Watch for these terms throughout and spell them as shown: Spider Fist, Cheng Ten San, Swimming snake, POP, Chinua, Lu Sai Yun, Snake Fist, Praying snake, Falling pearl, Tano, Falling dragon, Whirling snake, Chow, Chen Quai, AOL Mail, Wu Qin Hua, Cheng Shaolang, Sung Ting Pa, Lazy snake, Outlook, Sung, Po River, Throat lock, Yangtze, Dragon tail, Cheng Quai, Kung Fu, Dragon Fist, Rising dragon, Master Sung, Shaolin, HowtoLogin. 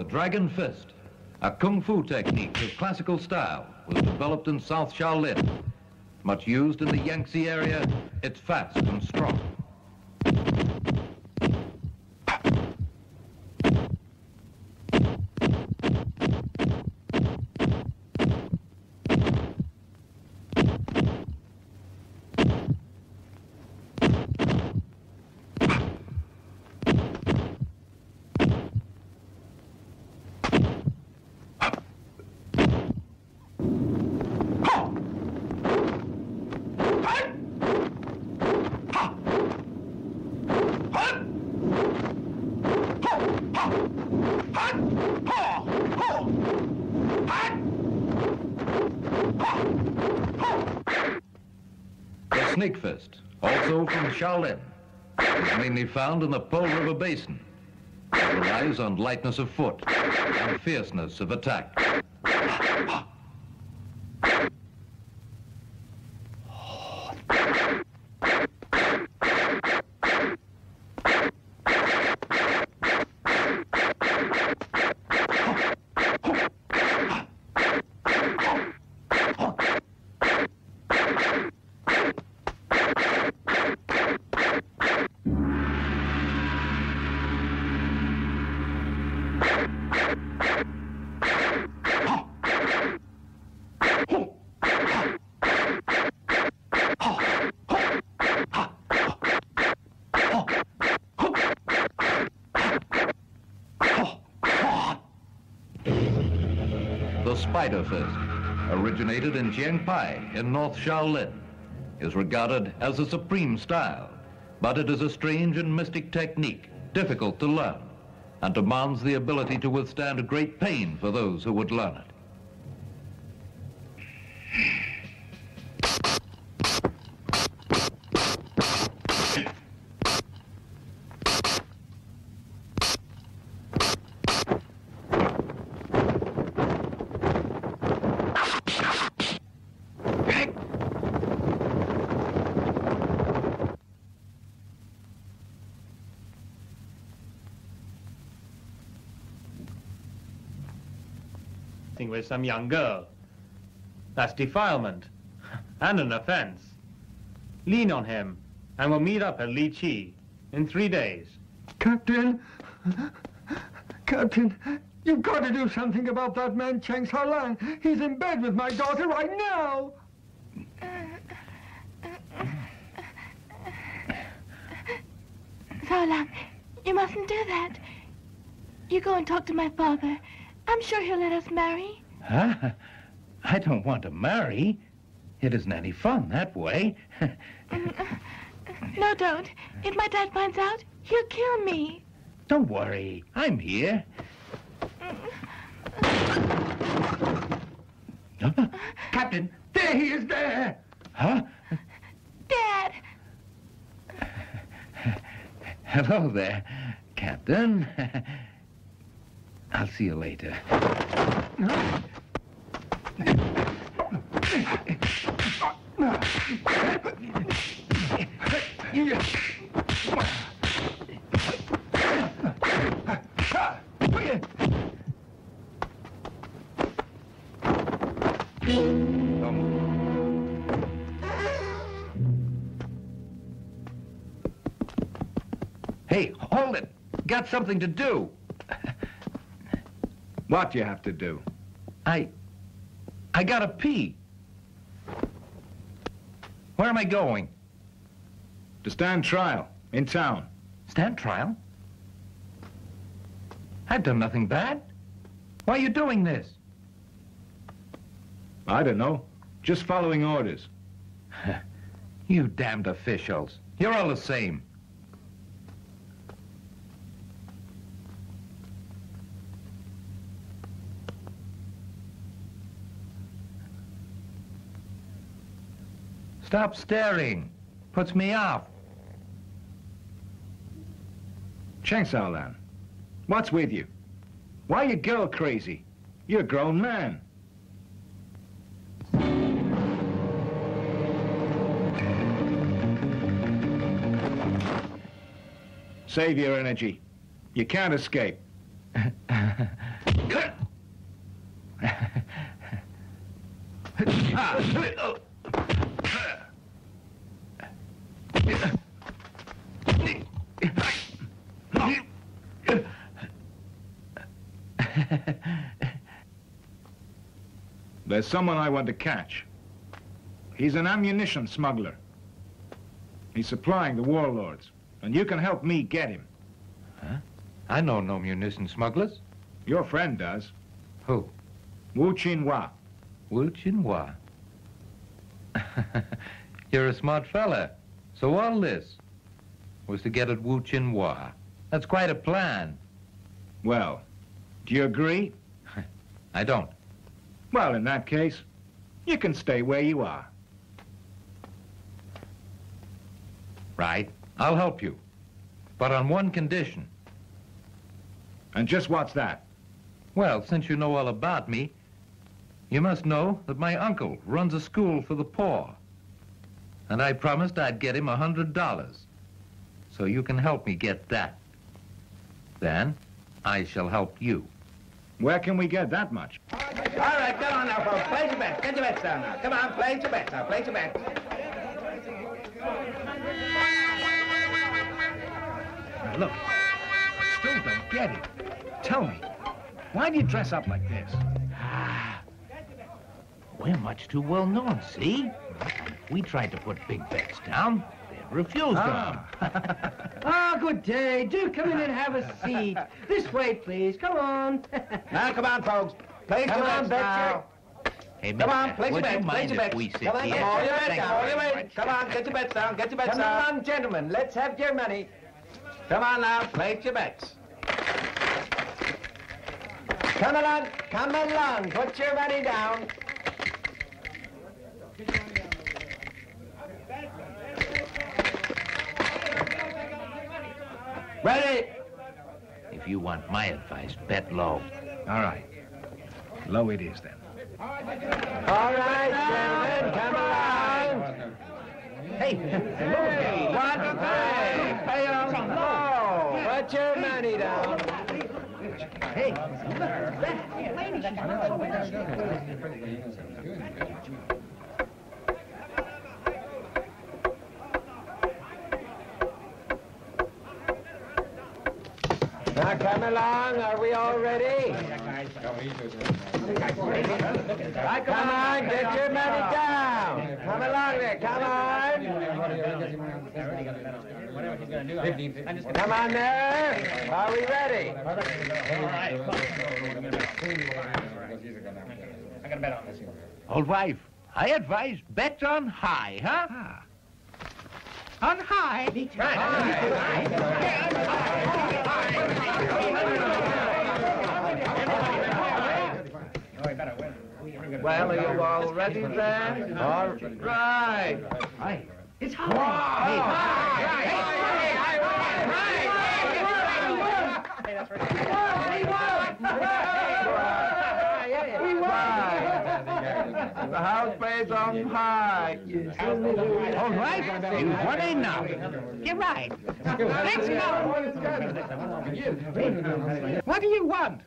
The Dragon Fist, a kung fu technique of classical style, was developed in South Shaolin. Much used in the Yangtze area, it's fast and strong. Snake fist, also from Shaolin, is mainly found in the Po River basin. It relies on lightness of foot and fierceness of attack. Spider Fist, originated in Cheng Quai in North Shaolin, is regarded as a supreme style, but it is a strange and mystic technique, difficult to learn, and demands the ability to withstand great pain for those who would learn it. With some young girl. That's defilement and an offense. Lean on him and we'll meet up at Li Chi in 3 days. Captain, Captain, you've got to do something about that man Cheng Shaolang. He's in bed with my daughter right now. Shaolang, you mustn't do that. You go and talk to my father. I'm sure he'll let us marry. Huh? I don't want to marry. It isn't any fun that way. No, don't. If my dad finds out, he'll kill me. Don't worry. I'm here. Captain, there he is there. Huh? Dad. Hello there, Captain. I'll see you later. Hey, hold it. Got something to do. What you have to do? I gotta pee. Where am I going? To stand trial, in town. Stand trial? I've done nothing bad. Why are you doing this? I don't know. Just following orders. You damned officials. You're all the same. Stop staring. Puts me off. Cheng Shaolang, what's with you? Why you girl crazy? You're a grown man. Save your energy. You can't escape. There's someone I want to catch. He's an ammunition smuggler. He's supplying the warlords, and you can help me get him. Huh? I know no munition smugglers. Your friend does. Who? Wu Qin Hua. Wu Qin Hua. You're a smart fella. So all this was to get at Wu Qin Hua. That's quite a plan. Well, do you agree? I don't. Well, in that case, you can stay where you are. Right. I'll help you, but on one condition. And just what's that? Well, since you know all about me, you must know that my uncle runs a school for the poor. And I promised I'd get him $100. So you can help me get that. Then I shall help you. Where can we get that much? All right, come on now, folks. Place your bets. Get your bets down now. Come on, place your bets now. Place your bets. Now, look, I still don't get it. Tell me, why do you dress up like this? Ah, we're much too well known, see? We tried to put big bets down. They refused them. Oh, good day. Do come in and have a seat. This way, please. Come on. Now, come on, folks. Place your bets now. Hey, come on, place your bets. Place your bets. Come on, get your bets down. Get your bets down. Come on, gentlemen. Let's have your money. Come on now, place your bets. Come along, put your money down. Ready? If you want my advice, bet low. All right. Low it is then. All right, gentlemen, come along. Hey, what pay on low. Put your money down. Hey, now come along, are we all ready? Come on, get your money down. Come along there, come on. Come on there, are we ready? I got a bet on this. Old wife, I advise bet on high, huh? Ah. On high. Right. High. Well, are you all ready then? All right. It's high. The house plays on high. All right, you've won enough. You're right. Let's go. What do you want?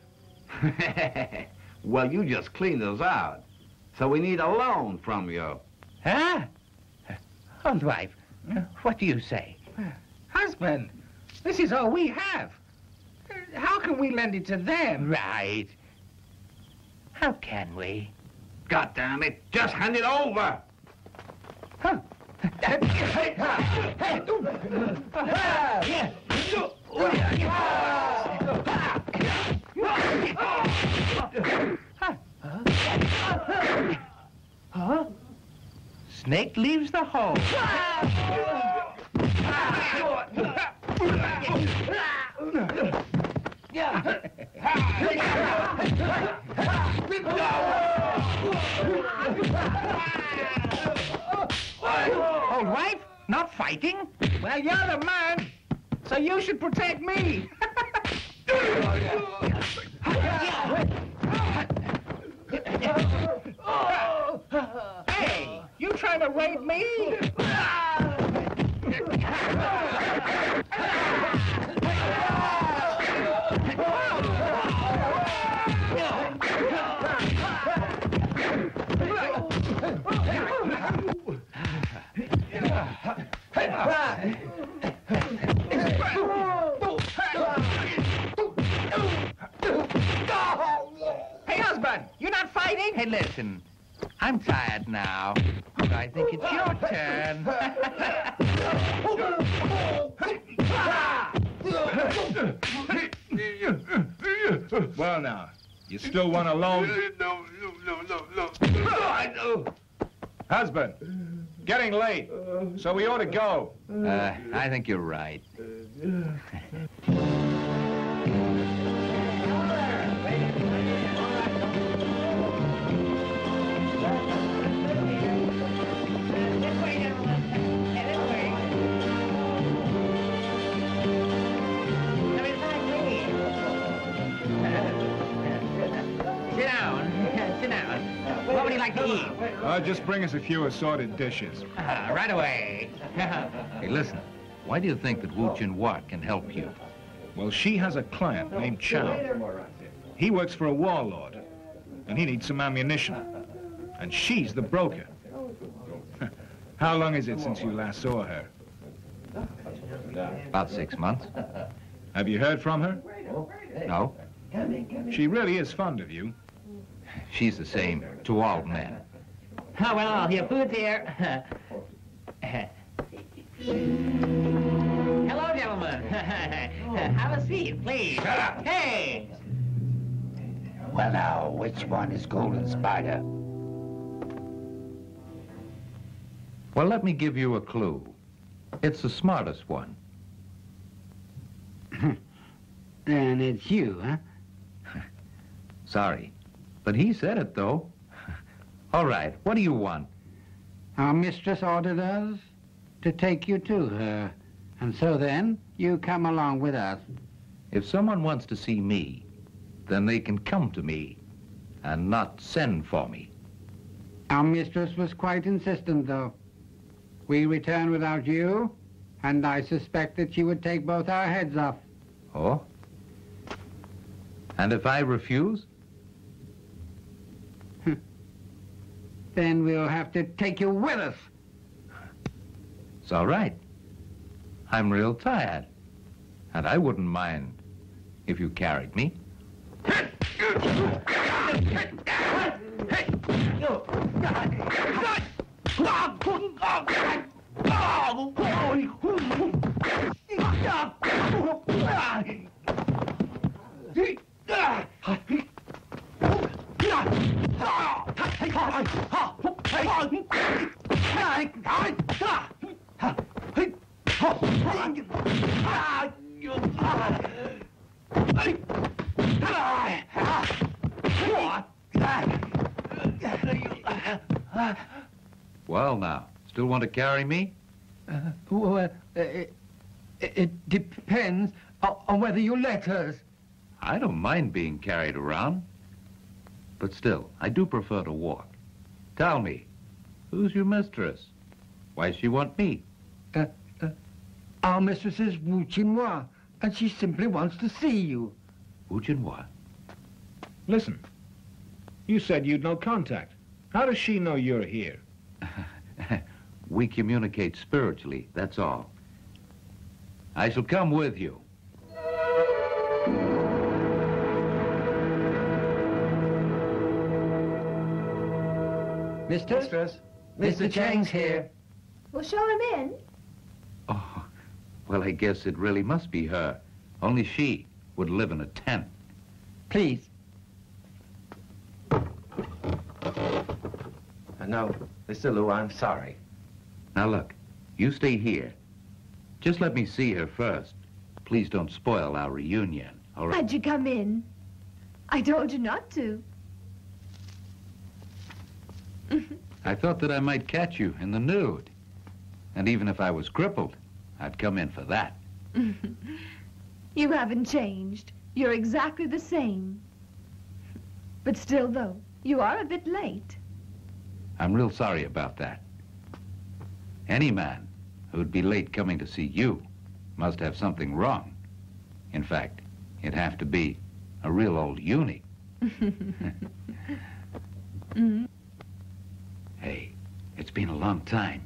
Well, you just cleaned us out. So we need a loan from you. Huh? Old wife, what do you say? Husband, this is all we have. How can we lend it to them? Right. How can we? God damn it, just hand it over. Huh. Huh? Snake leaves the hole. Old wife, not fighting? Well, you're the man, so you should protect me. Hey, you trying to rape me? on. You're not fighting? Hey, listen. I'm tired now. I think it's your turn. Well, now, you still want to loan? No, no, no, no, no. Husband, getting late, so we ought to go. I think you're right. What would you like to eat? Just bring us a few assorted dishes. Right away. Hey, listen. Why do you think that Wu Qin Hua can help you? Well, she has a client named Chow. He works for a warlord, and he needs some ammunition. And she's the broker. How long is it since you last saw her? About 6 months. Have you heard from her? No. She really is fond of you. She's the same to all men. Oh, well, all your food's here. Hello, gentlemen. Have a seat, please. Shut up. Hey! Well, now, which one is Golden Spider? Well, let me give you a clue. It's the smartest one. Then it's you, huh? Sorry. But he said it, though. All right, what do you want? Our mistress ordered us to take you to her. And so then, you come along with us. If someone wants to see me, then they can come to me and not send for me. Our mistress was quite insistent, though. We return without you, and I suspect that she would take both our heads off. Oh? And if I refuse? Then we'll have to take you with us. It's all right. I'm real tired. And I wouldn't mind if you carried me. Well, now, still want to carry me? It depends on whether you let us. I don't mind being carried around. But still, I do prefer to walk. Tell me, who's your mistress? Why does she want me? Our mistress is Wu Qin Hua, and she simply wants to see you. Wu Qin Hua? Listen, you said you'd no contact. How does she know you're here? We communicate spiritually, that's all. I shall come with you. Mistress? Mr. Chang's here. Well, show him in. Oh, well, I guess it really must be her. Only she would live in a tent. Please. No, Mr. Lu, I'm sorry. Now, look, you stay here. Just let me see her first. Please don't spoil our reunion, all right? Why'd you come in? I told you not to. I thought that I might catch you in the nude. And even if I was crippled, I'd come in for that. You haven't changed. You're exactly the same. But still, though, you are a bit late. I'm real sorry about that. Any man who'd be late coming to see you must have something wrong. In fact, it'd have to be a real old eunuch. Mm-hmm. Hey, it's been a long time.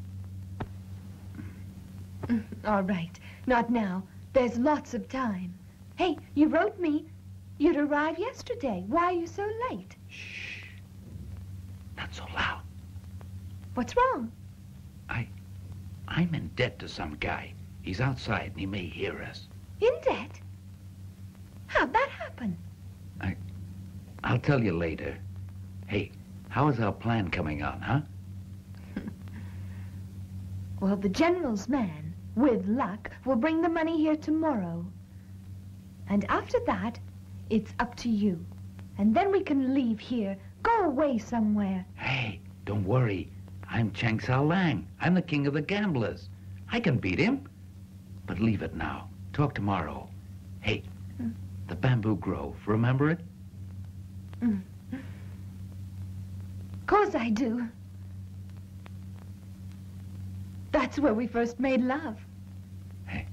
All right, not now. There's lots of time. Hey, you wrote me. You'd arrived yesterday. Why are you so late? Shh. Not so loud. What's wrong? I'm in debt to some guy. He's outside and he may hear us. In debt? How'd that happen? I'll tell you later. Hey, how is our plan coming on, huh? Well, the general's man, with luck, will bring the money here tomorrow. And after that, it's up to you. And then we can leave here, go away somewhere. Hey, don't worry. I'm Cheng Shaolang. I'm the king of the gamblers. I can beat him. But leave it now. Talk tomorrow. Hey, the bamboo grove, remember it? Course I do. That's where we first made love. Hey,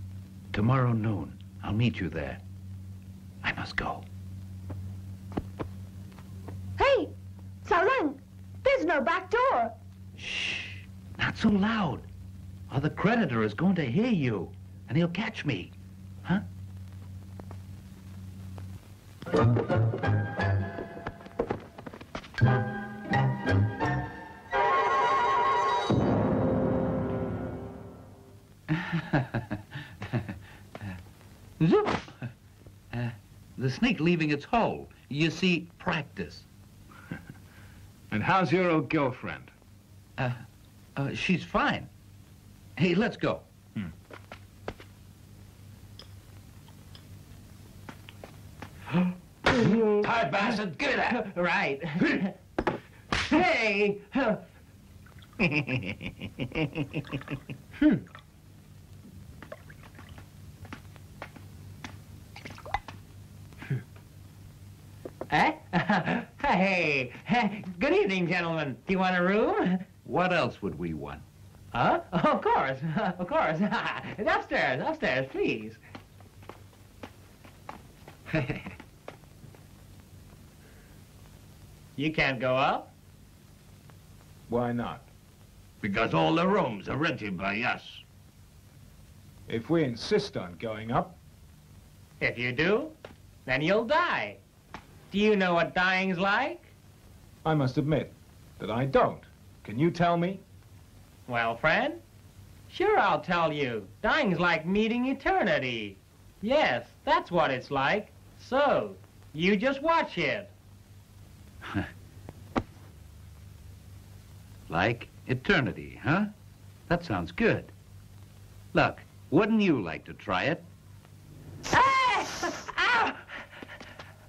tomorrow noon, I'll meet you there. I must go. Hey, Shaolang, there's no back door. Shh, not so loud, or the creditor is going to hear you, and he'll catch me, huh? Zoop! The snake leaving its hole. You see, practice. And how's your old girlfriend? She's fine. Hey, let's go. Hard bastard, give it up. Right. Hey! Hey, good evening, gentlemen. Do you want a room? What else would we want? Huh? Oh, of course, of course. Upstairs, upstairs, please. You can't go up? Why not? Because all the rooms are rented by us. If we insist on going up. If you do, then you'll die. Do you know what dying's like? I must admit that I don't. Can you tell me? Well, friend, sure I'll tell you. Dying's like meeting eternity. Yes, that's what it's like. So, you just watch it. Like eternity, huh? That sounds good. Look, wouldn't you like to try it? Ah!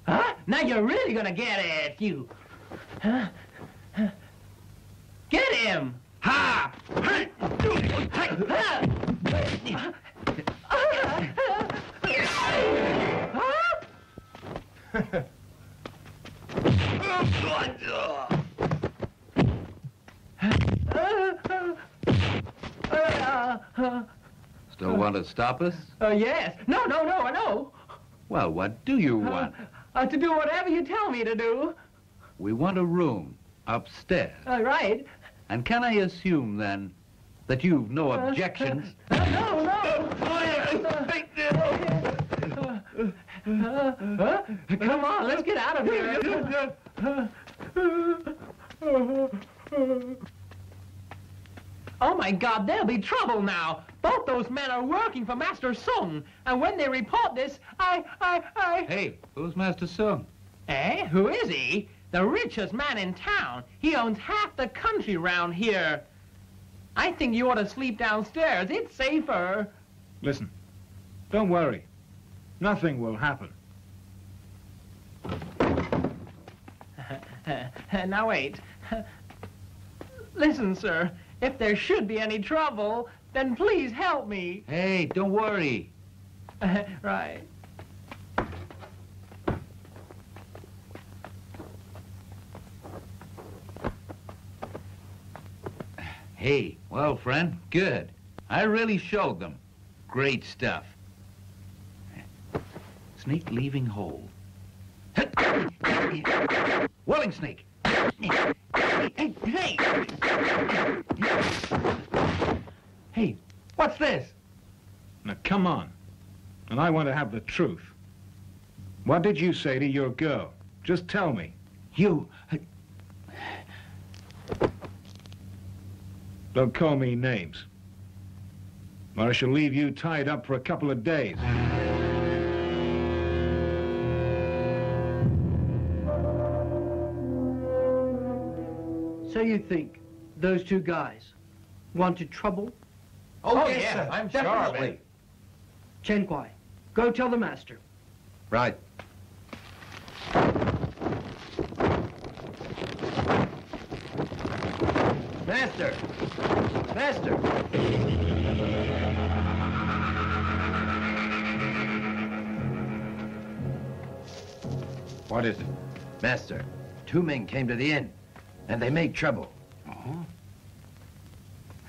Huh? Now you're really gonna get it, you. Huh? Get him! Ha! Still want to stop us? Yes. No. Well, what do you want? To do whatever you tell me to do. We want a room upstairs. Right. And can I assume, then, that you've no objections? No. Come on, let's get out of here. Oh, my God, there'll be trouble now. Both those men are working for Master Sung, and when they report this, I... Hey, who's Master Sung? Eh? Who is he? The richest man in town. He owns half the country round here. I think you ought to sleep downstairs. It's safer. Listen, don't worry. Nothing will happen. Now, wait. Listen, sir. If there should be any trouble, then please help me. Hey, don't worry. Right. Hey, well, friend, good. I really showed them. Great stuff. Snake leaving hole. Whirling snake. Hey, what's this? Now, come on. And I want to have the truth. What did you say to your girl? Just tell me. You... Don't call me names. Or I shall leave you tied up for a couple of days. So you think those two guys wanted trouble? Oh yes, sir. I'm definitely. Sure of it. Chen Quai, go tell the master. Right. Master! Master! What is it? Master, two men came to the inn, and they made trouble. Uh-huh.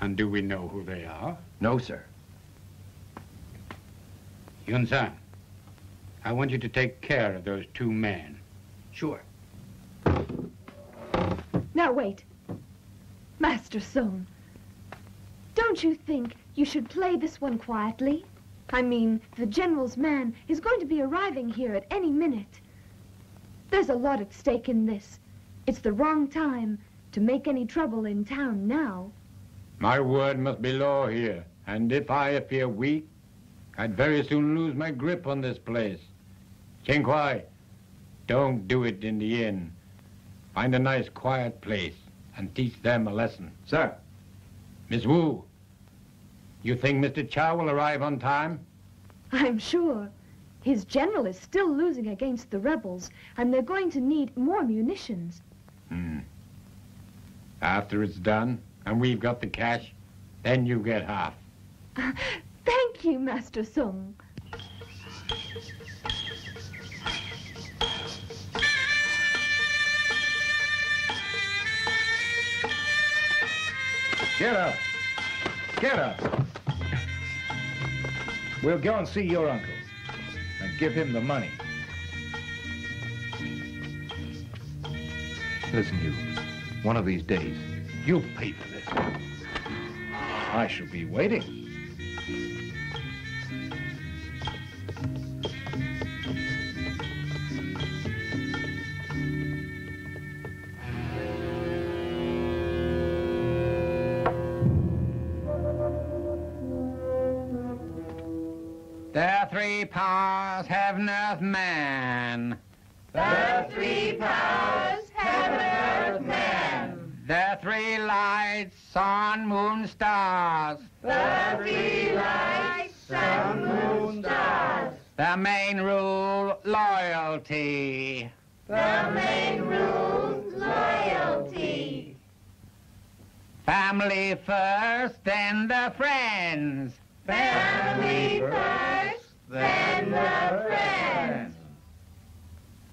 And do we know who they are? No, sir. Yun-san, I want you to take care of those two men. Sure. Now, wait. Master Sung, don't you think you should play this one quietly? I mean, the general's man is going to be arriving here at any minute. There's a lot at stake in this. It's the wrong time to make any trouble in town now. My word must be law here, and if I appear weak, I'd very soon lose my grip on this place. Cheng Quai, don't do it in the inn. Find a nice quiet place and teach them a lesson. Sir. Miss Wu, you think Mr. Chow will arrive on time? I'm sure. His general is still losing against the rebels, and they're going to need more munitions. Hmm. After it's done, and we've got the cash, then you get half. Thank you, Master Sung. Get up. Get up. We'll go and see your uncle and give him the money. Listen, you. One of these days, you'll pay for this. I shall be waiting. The three powers have not man. The three powers have not man. The three lights, sun, moon, stars. The three lights, sun, moon, stars. The main rule, loyalty. The main rule, loyalty. Family first, then the friends. Family first. Than the friends.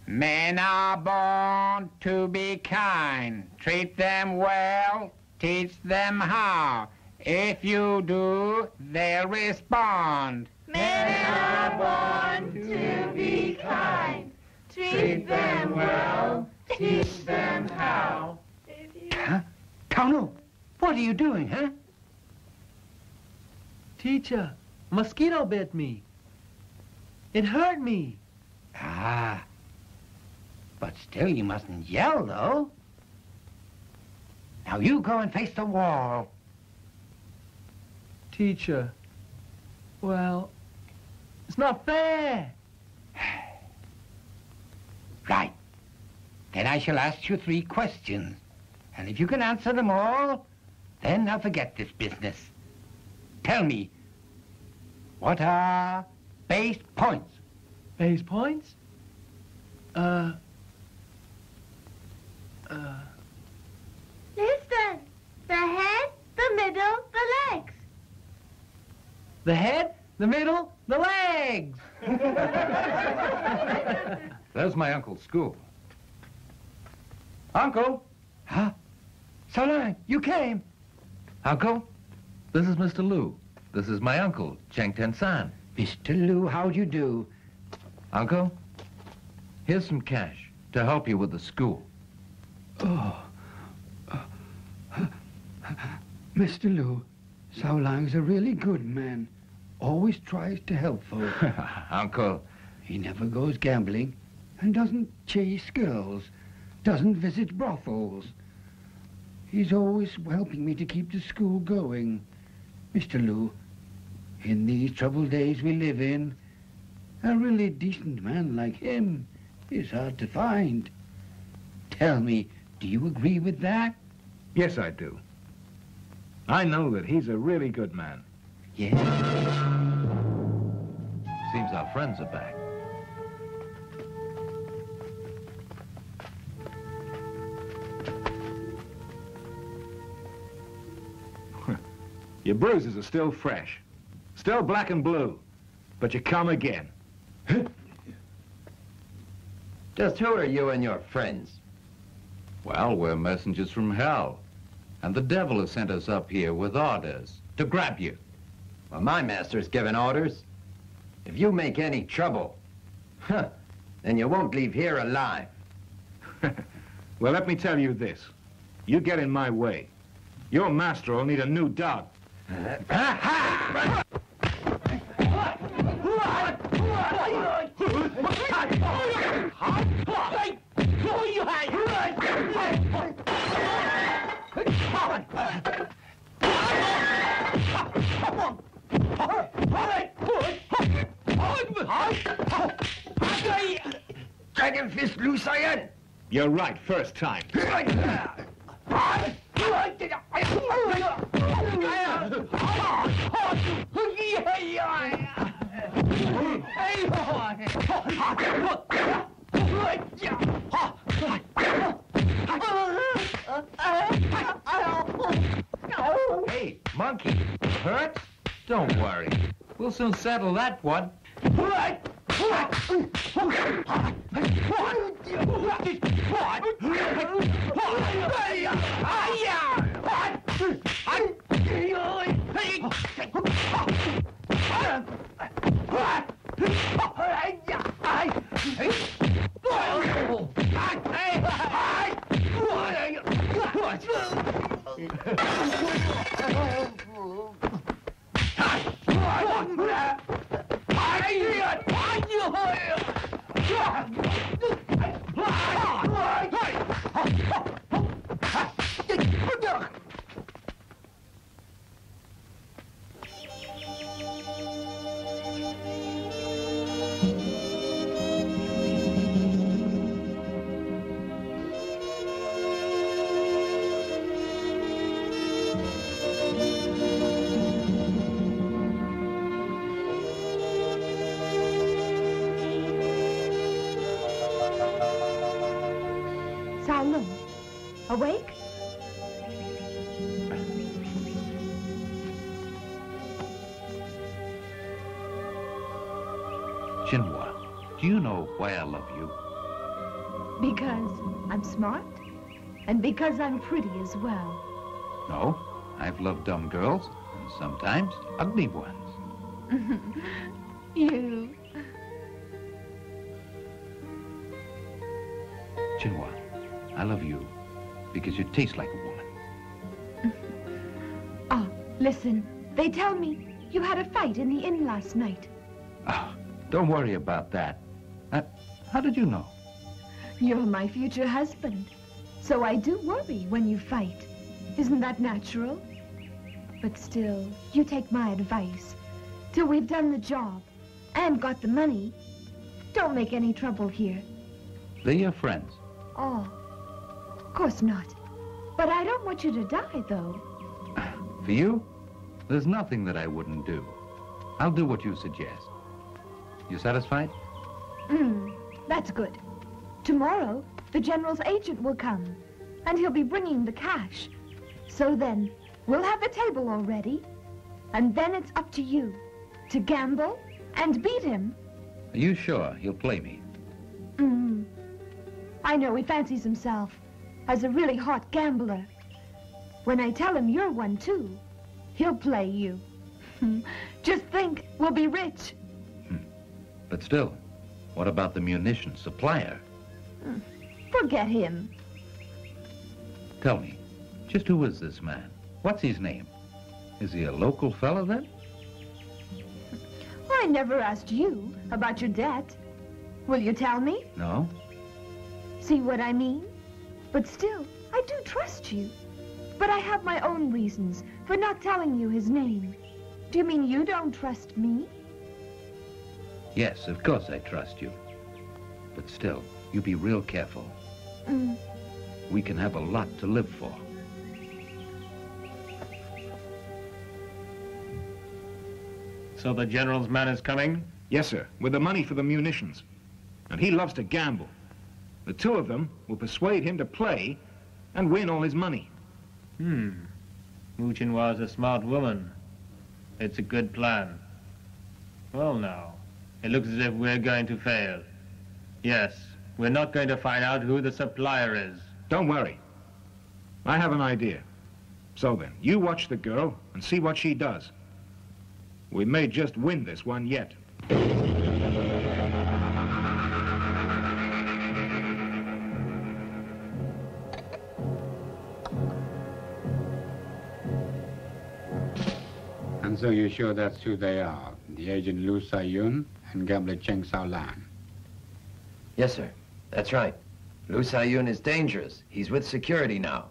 Men are born to be kind. Treat them well, teach them how. If you do, they'll respond. Men are born to be kind. Treat them well, teach them how. Huh? Tano, what are you doing, huh? Teacher, mosquito bit me. It hurt me. Ah. But still, you mustn't yell, though. Now you go and face the wall. Teacher, well, it's not fair. Right. Then I shall ask you three questions. And if you can answer them all, then I'll forget this business. Tell me, what are... base points. Base points? Listen. The head, the middle, the legs. The head, the middle, the legs. There's my uncle's school. Uncle? Huh? Shaolang, you came. Uncle? This is Mr. Lu. This is my uncle, Cheng Ten San. Mr. Lu, how do you do? Uncle, here's some cash to help you with the school. Oh. Mr. Lu, Shaolang's a really good man. Always tries to help folks. Uncle, He never goes gambling and doesn't chase girls, doesn't visit brothels. He's always helping me to keep the school going. Mr. Lu, in these troubled days we live in, a really decent man like him is hard to find. Tell me, do you agree with that? Yes, I do. I know that he's a really good man. Yes. Seems our friends are back. Your bruises are still fresh, still black and blue, but you come again. Just who are you and your friends? Well, we're messengers from hell, and the devil has sent us up here with orders to grab you. Well, my master's given orders. If you make any trouble, then you won't leave here alive. Well, let me tell you this. You get in my way, your master will need a new dog. Dragon Fist, Lu Sai Yun. You're right, first time. Hey, monkey, hurt? Don't worry. We'll soon settle that one. Awake? Chinua, do you know why I love you? Because I'm smart, and because I'm pretty as well. No, I've loved dumb girls, and sometimes ugly ones. You. Chinua, I love you. Because you taste like a woman. Oh, listen, they tell me you had a fight in the inn last night. Oh, don't worry about that. How did you know? You're my future husband, so I do worry when you fight. Isn't that natural? But still, you take my advice. Till we've done the job and got the money, don't make any trouble here. They're your friends. Oh. Of course not. But I don't want you to die, though. For you? There's nothing that I wouldn't do. I'll do what you suggest. You satisfied? That's good. Tomorrow, the general's agent will come, and he'll be bringing the cash. So then, we'll have a table all ready, and then it's up to you to gamble and beat him. Are you sure he'll play me? I know he fancies himself as a really hot gambler. When I tell him you're one too, he'll play you. Just think, we'll be rich. But still, what about the munition supplier? Forget him. Tell me, just who is this man? What's his name? Is he a local fellow then? Well, I never asked you about your debt. Will you tell me? No. See what I mean? But still, I do trust you. But I have my own reasons for not telling you his name. Do you mean you don't trust me? Yes, of course I trust you. But still, you be real careful. We can have a lot to live for. So the general's man is coming? Yes, sir, with the money for the munitions. And he loves to gamble. The two of them will persuade him to play and win all his money. Wu Qin Hua is a smart woman. It's a good plan. Well, now, it looks as if we're going to fail. Yes, we're not going to find out who the supplier is. Don't worry. I have an idea. So then, you watch the girl and see what she does. We may just win this one yet. And so you're sure that's who they are, the agent Lu Sai Yun and gambler Cheng Shaolang? Yes, sir. That's right. Lu Sai Yun is dangerous. He's with security now.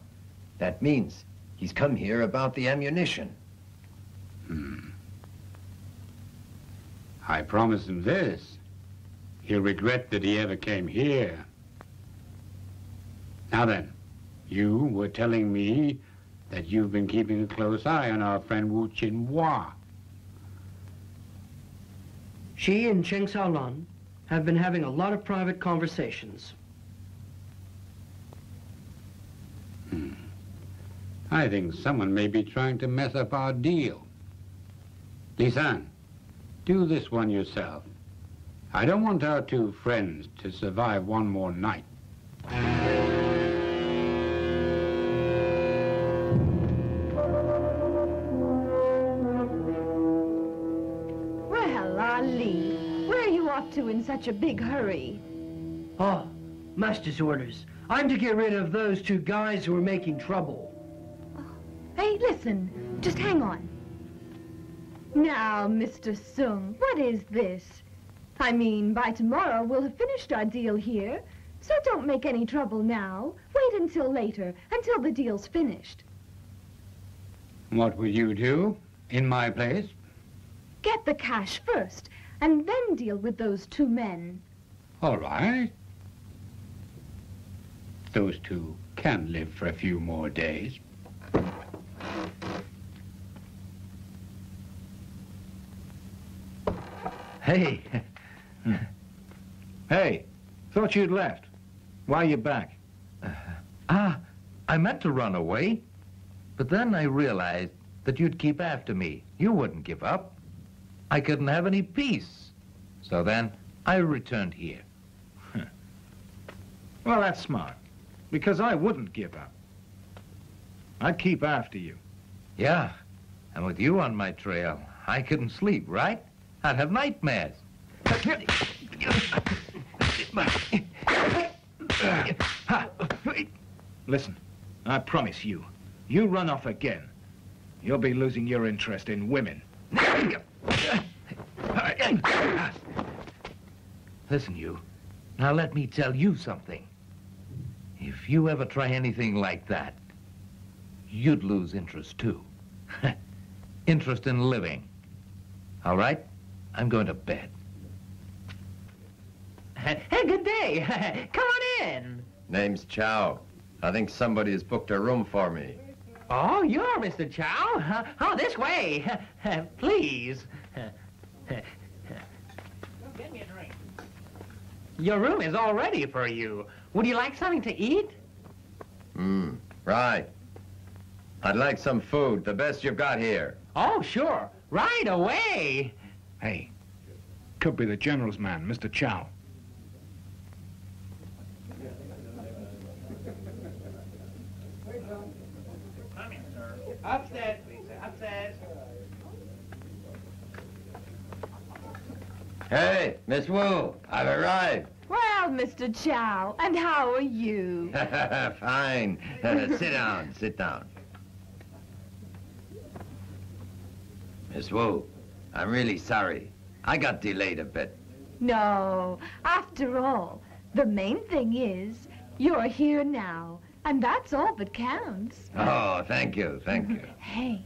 That means he's come here about the ammunition. I promise him this. He'll regret that he ever came here. Now then, you were telling me that you've been keeping a close eye on our friend Wu Qin Hua. She and Cheng Shaolang have been having a lot of private conversations. I think someone may be trying to mess up our deal. Li-san, do this one yourself. I don't want our two friends to survive one more night. Well, Ali, where are you off to in such a big hurry? Oh, master's orders. I'm to get rid of those two guys who are making trouble. Hey, listen, just hang on. Now, Mr. Sung, what is this? I mean, by tomorrow we'll have finished our deal here, so don't make any trouble now. Wait until later, until the deal's finished. What will you do in my place? Get the cash first, and then deal with those two men. All right. Those two can live for a few more days. Hey. Hey, thought you'd left. Why are you back? I meant to run away, but then I realized that you'd keep after me. You wouldn't give up. I couldn't have any peace. So then I returned here. Well, that's smart, because I wouldn't give up. I'd keep after you. Yeah, and with you on my trail, I couldn't sleep, right? I'd have nightmares. Listen, I promise you, you run off again, you'll be losing your interest in women. Listen, you, now let me tell you something. If you ever try anything like that, you'd lose interest, too. Interest in living. All right? I'm going to bed. Hey, good day. Come on in. Name's Chow. I think somebody has booked a room for me. Oh, you're Mr. Chow? Oh, this way. Please. Get me a drink. Your room is all ready for you. Would you like something to eat? Right. I'd like some food, the best you've got here. Oh, sure. Right away. Hey, could be the general's man, Mr. Chow. Come in, sir. Upstairs, please, sir. Upstairs. Hey, Miss Wu, I've arrived. Well, Mr. Chow, and how are you? Fine. Sit down, sit down. Miss Wu, I'm really sorry. I got delayed a bit. No, after all, the main thing is you're here now, and that's all that counts. Oh, thank you, thank you. Hey.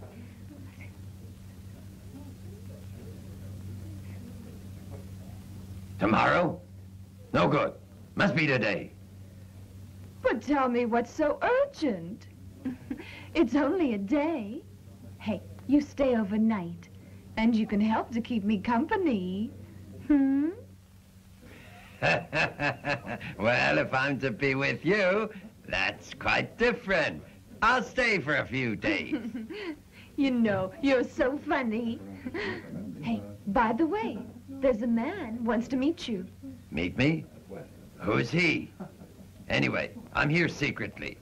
Tomorrow? No good. Must be today. But tell me what's so urgent. It's only a day. Hey, you stay overnight, and you can help to keep me company. Hmm? Well, if I'm to be with you, that's quite different. I'll stay for a few days. You know, you're so funny. Hey, by the way, there's a man wants to meet you. Meet me? Who's he? Anyway, I'm here secretly.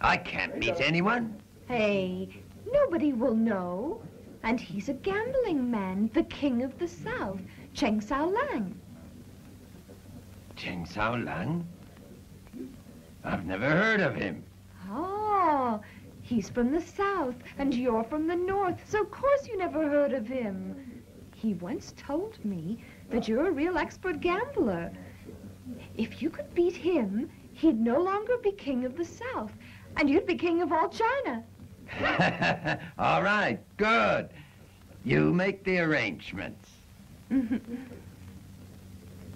I can't meet anyone. Hey, nobody will know. And he's a gambling man, the king of the South, Cheng Shaolang. Cheng Shaolang? I've never heard of him. Oh, he's from the South, and you're from the North, so of course you never heard of him. He once told me that you're a real expert gambler. If you could beat him, he'd no longer be king of the South, and you'd be king of all China. All right, good. You make the arrangements.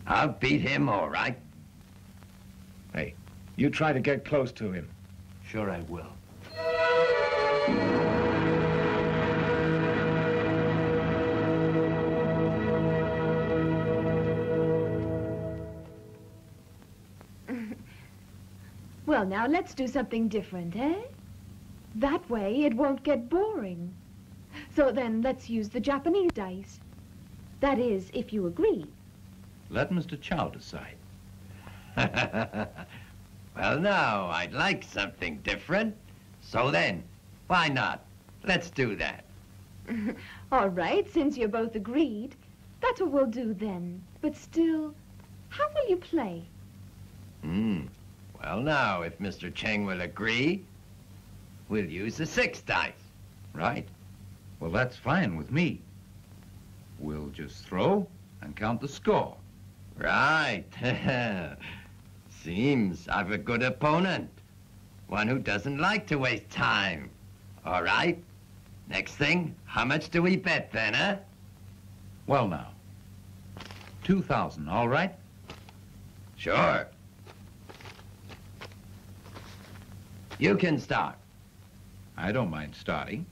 I'll beat him, all right. Hey, you try to get close to him. Sure I will. Well, now let's do something different, eh? That way it won't get boring. So then let's use the Japanese dice. That is, if you agree. Let Mr. Chow decide. Well, now, I'd like something different. So then, why not? Let's do that. All right, since you both agreed, that's what we'll do then. But still, how will you play? Well, now, if Mr. Cheng will agree, we'll use the 6 dice. Right. Well, that's fine with me. We'll just throw and count the score. Right. Seems I've a good opponent. One who doesn't like to waste time. All right. Next thing, how much do we bet then, huh? Well, now, 2,000, all right? Sure. You can start. I don't mind starting.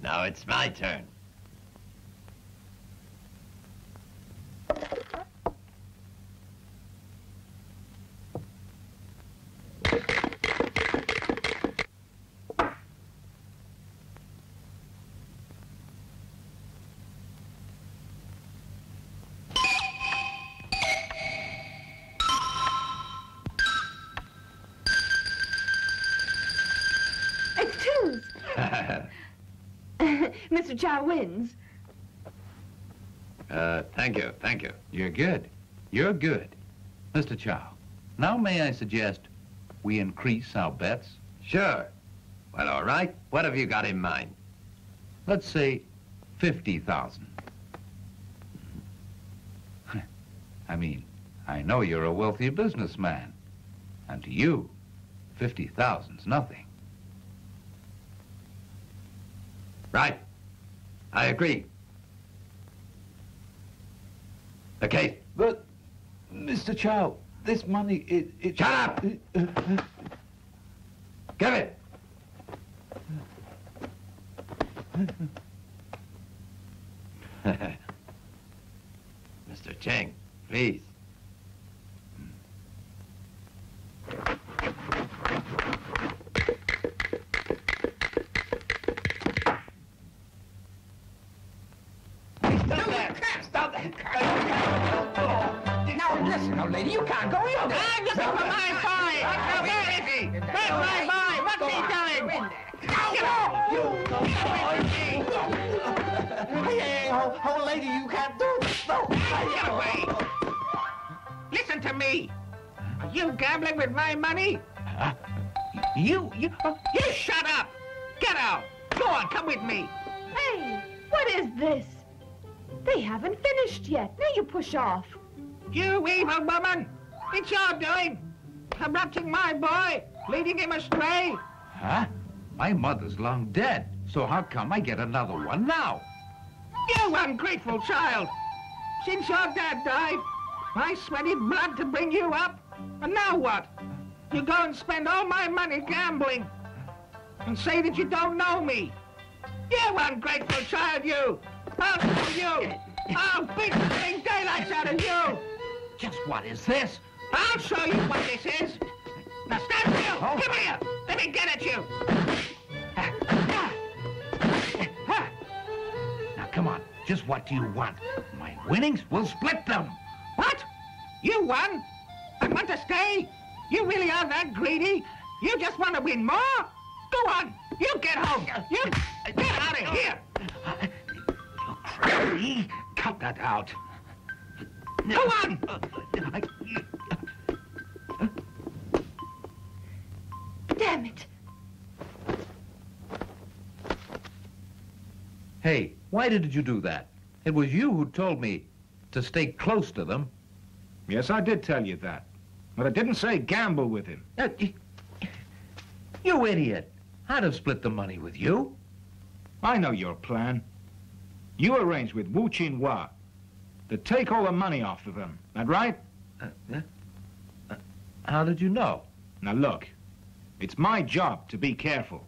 Now it's my turn. Mr. Chow wins. Thank you, thank you. You're good. You're good. Mr. Chow, now may I suggest we increase our bets? Sure. Well, all right. What have you got in mind? Let's say 50,000. I mean, I know you're a wealthy businessman. And to you, 50,000's nothing. Right. I agree. Okay. But, Mr. Chow, this money, it... Shut up! Give it! Mr. Cheng, please. Stop that! Stop that! Old lady, you can't do this. Get away. Listen to me. Are you gambling with my money? You shut up. Get out. Go on, come with me. Hey, what is this? They haven't finished yet. Now you push off. You evil woman. It's your doing. Corrupting my boy, leading him astray. Huh? My mother's long dead, so how come I get another one now? You ungrateful child! Since your dad died, I sweated blood to bring you up. And now what? You go and spend all my money gambling and say that you don't know me. You ungrateful child, you! I'll kill you! I'll beat the living daylights out of you! Just what is this? I'll show you what this is. Now stand still. Oh. Come here. Let me get at you. Now come on. Just what do you want? My winnings will split them. What? You won? I want to stay? You really are that greedy? You just want to win more? Go on. You get home. You get out of here. You crazy. Cut that out. Go on. Damn it. Hey, why did you do that? It was you who told me to stay close to them. Yes, I did tell you that. But I didn't say gamble with him. You idiot. I'd have split the money with you. I know your plan. You arranged with Wu Qin Hua to take all the money off of them. That right? How did you know? Now look. It's my job to be careful.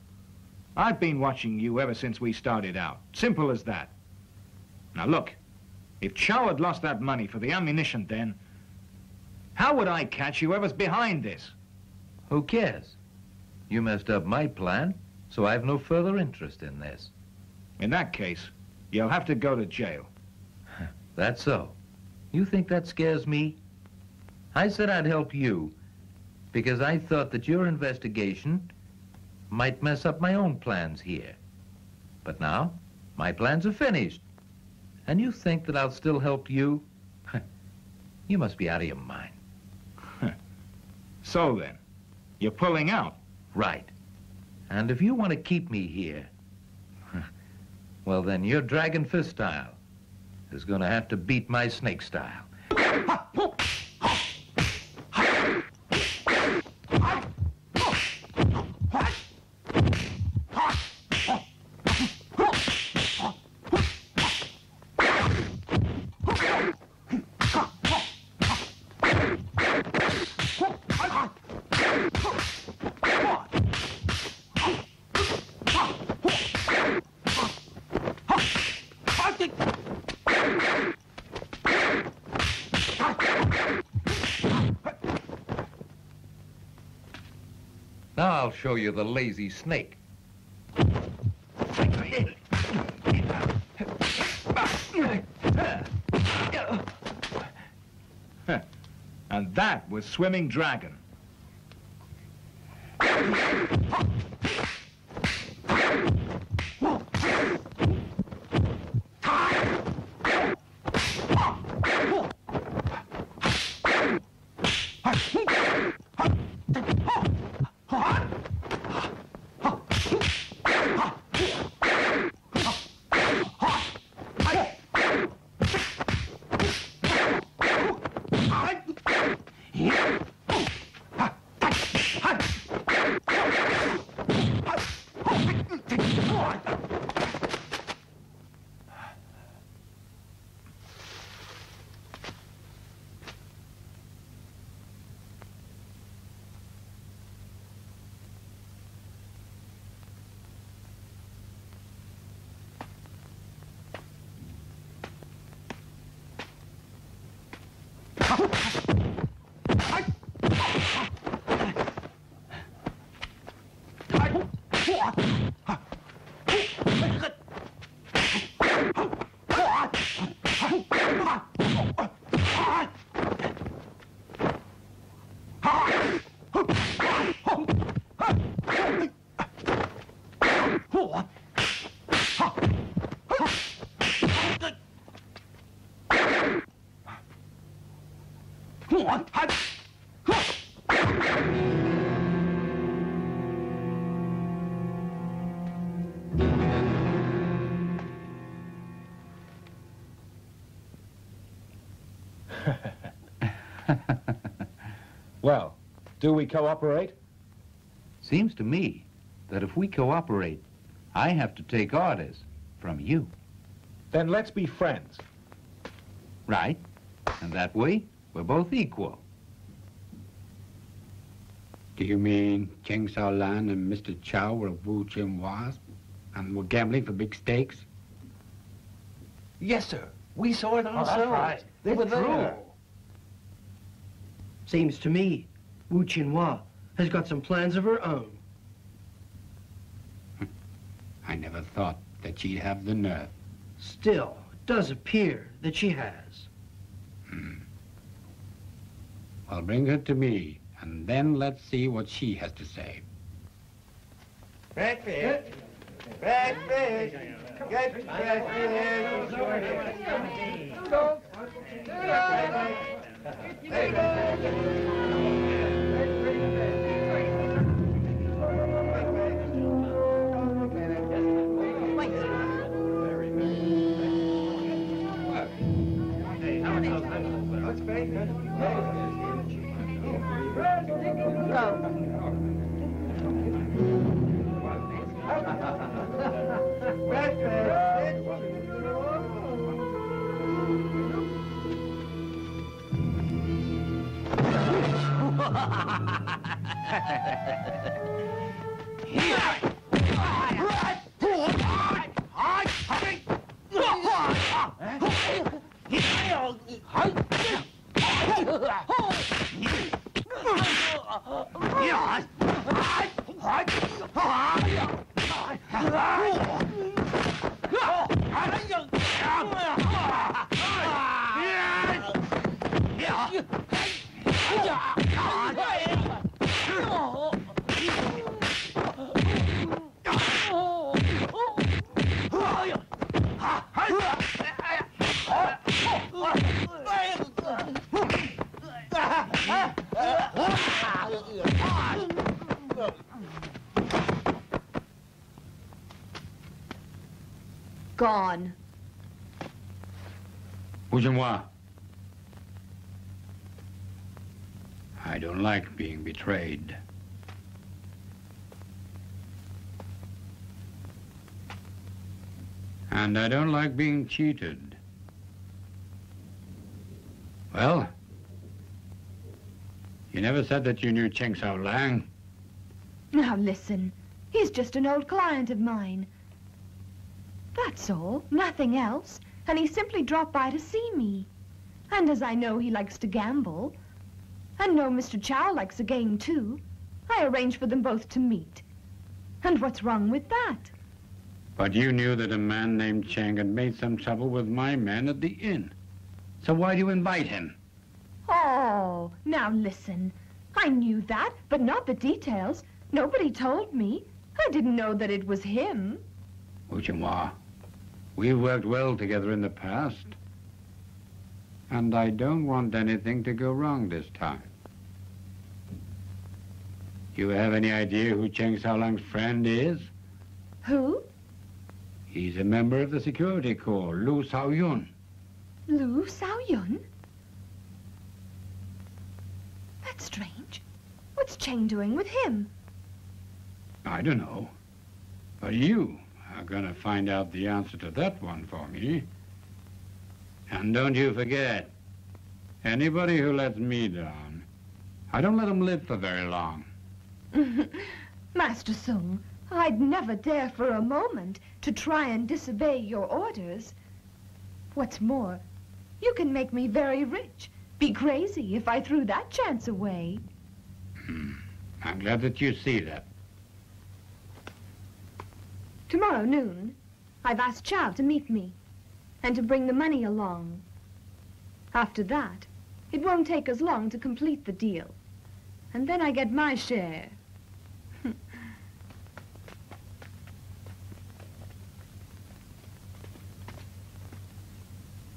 I've been watching you ever since we started out. Simple as that. Now look, if Chow had lost that money for the ammunition den, how would I catch whoever's behind this? Who cares? You messed up my plan, so I've no further interest in this. In that case, you'll have to go to jail. That's so. You think that scares me? I said I'd help you, because I thought that your investigation might mess up my own plans here. But now, my plans are finished. And you think that I'll still help you? You must be out of your mind. So then, you're pulling out? Right. And if you want to keep me here, well then your Dragon Fist style is going to have to beat my snake style. I'll show you the lazy snake. And that was Swimming Dragon. Do we cooperate? Seems to me that if we cooperate, I have to take orders from you. Then let's be friends. Right. And that way, we're both equal. Do you mean Cheng Shaolang and Mr. Chow were Wu Qin Hua's and were gambling for big stakes? Yes, sir. We saw it ourselves. Oh, that's right. They were there. Seems to me Wu Qin Hua has got some plans of her own. I never thought that she'd have the nerve. Still, it does appear that she has. Well, bring her to me. And then let's see what she has to say. Breakfast. Breakfast. Get breakfast. Gone. Wu Qin Hua. I don't like being betrayed. And I don't like being cheated. Well, you never said that you knew Cheng Shaolang. Now listen, he's just an old client of mine. That's all, nothing else, and he simply dropped by to see me. And as I know he likes to gamble, and know Mr. Chow likes a game too, I arranged for them both to meet. And what's wrong with that? But you knew that a man named Cheng had made some trouble with my men at the inn. So why do you invite him? Oh, now listen. I knew that, but not the details. Nobody told me. I didn't know that it was him. Wu Qin Hua. We've worked well together in the past, and I don't want anything to go wrong this time. You have any idea who Cheng Shaolang's friend is? Who? He's a member of the security corps, Lu Sai Yun. Lu Sai Yun? That's strange. What's Cheng doing with him? I don't know, but you are gonna find out the answer to that one for me. And don't you forget, anybody who lets me down, I don't let them live for very long. Master Sung, I'd never dare for a moment to try and disobey your orders. What's more, you can make me very rich, be crazy if I threw that chance away. I'm glad that you see that. Tomorrow noon, I've asked Chow to meet me and to bring the money along. After that, it won't take us long to complete the deal. And then I get my share.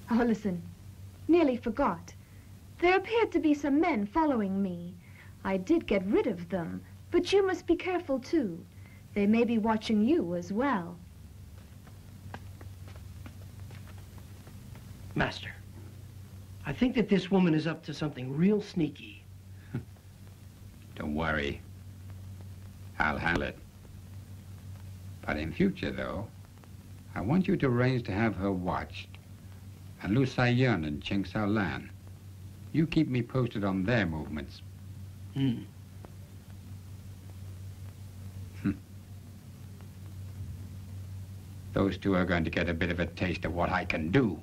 Oh, listen, nearly forgot. There appeared to be some men following me. I did get rid of them, but you must be careful too. They may be watching you as well. Master, I think that this woman is up to something real sneaky. Don't worry. I'll handle it. But in future, though, I want you to arrange to have her watched. And Lu Sai Yun and Cheng Shaolang, you keep me posted on their movements. Mm. Those two are going to get a bit of a taste of what I can do.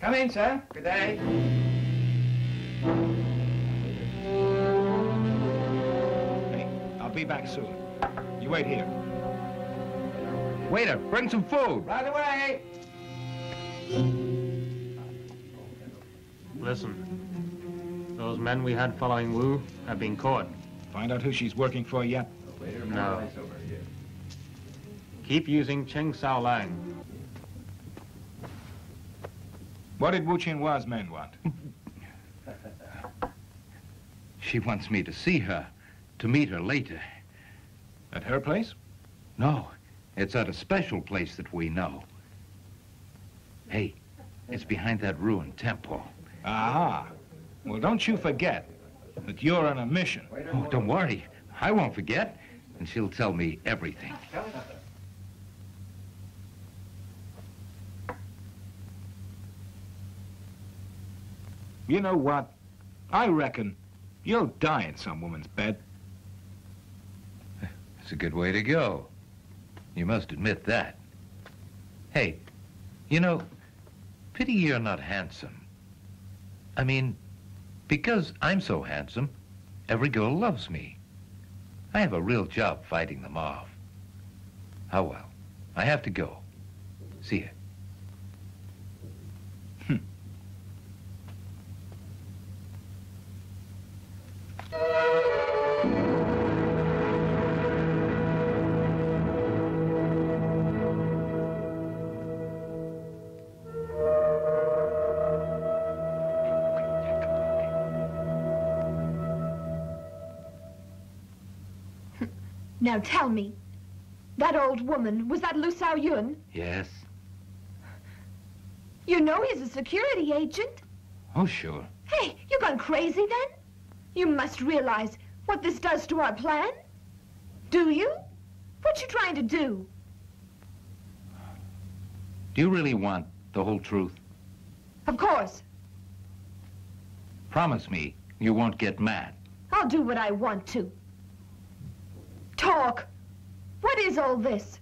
Come in, sir. Good day. Hey, I'll be back soon. You wait here. Waiter, bring some food. Right away. Listen, those men we had following Wu have been caught. Find out who she's working for yet? No. Keep using Cheng Shaolang. What did Wu Qin Hua's men want? She wants me to see her, to meet her later. At her place? No, it's at a special place that we know. Hey, it's behind that ruined temple. Aha. Well, don't you forget that you're on a mission. Oh, don't worry. I won't forget, and she'll tell me everything. You know what? I reckon you'll die in some woman's bed. That's a good way to go. You must admit that. Hey, you know, pity you're not handsome. I mean, because I'm so handsome, every girl loves me. I have a real job fighting them off. Oh, well, I have to go. See ya. Now tell me, that old woman, was that Lu Sai Yun? Yes. You know he's a security agent. Oh, sure. Hey, you gone crazy then? You must realize what this does to our plan. Do you? What you trying to do? Do you really want the whole truth? Of course. Promise me you won't get mad. I'll do what I want to. Talk. What is all this?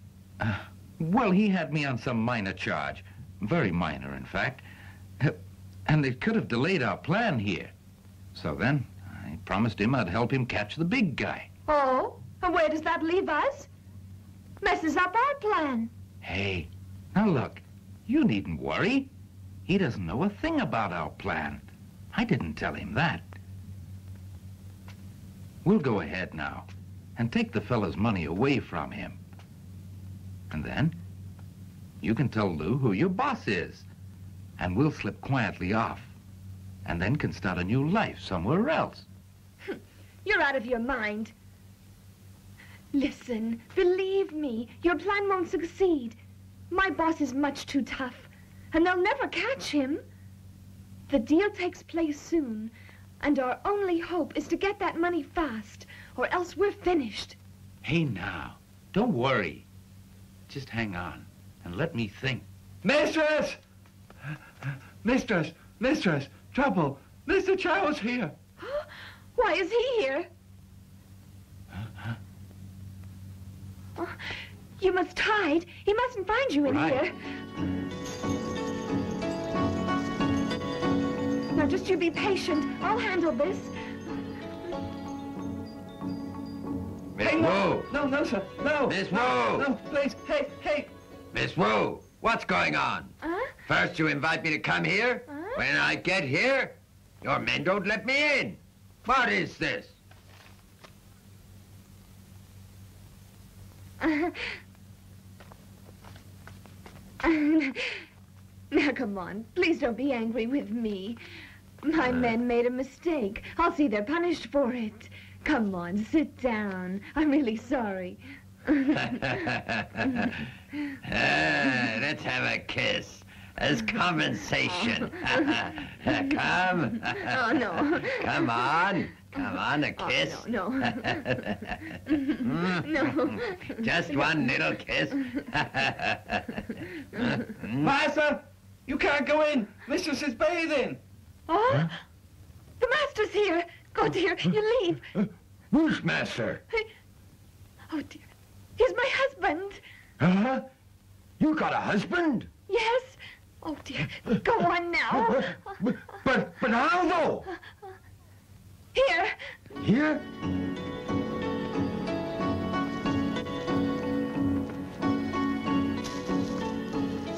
Well, he had me on some minor charge. Very minor, in fact. And it could have delayed our plan here. So then, I promised him I'd help him catch the big guy. Oh? And where does that leave us? Messes up our plan. Hey, now look, you needn't worry. He doesn't know a thing about our plan. I didn't tell him that. We'll go ahead now and take the fella's money away from him. And then, you can tell Lou who your boss is, and we'll slip quietly off, and then can start a new life somewhere else. You're out of your mind. Listen, believe me, your plan won't succeed. My boss is much too tough, and they'll never catch him. The deal takes place soon, and our only hope is to get that money fast, or else we're finished. Hey, now, don't worry. Just hang on and let me think. Mistress! Mistress! Mistress! Trouble! Mr. Chow's here! Why is he here? You must hide. He mustn't find you in here. Now, just you be patient. I'll handle this. Miss Wu! No, no, sir, no! Miss Wu! No, please, hey, hey! Miss Wu, what's going on? First you invite me to come here. When I get here, your men don't let me in. What is this? Now, come on, please don't be angry with me. My men made a mistake. I'll see they're punished for it. Come on, sit down. I'm really sorry. Let's have a kiss. as compensation. Come. Oh, no. Come on. Come on, a kiss. Oh, no, no. No. Just one little kiss. Master, you can't go in. Mistress is bathing. Oh? Huh? The master's here. Go, dear. You leave. Who's master? Oh, dear. He's my husband. Huh? You got a husband? Yes. Oh, dear. Go on now. But how, though? Here. Here?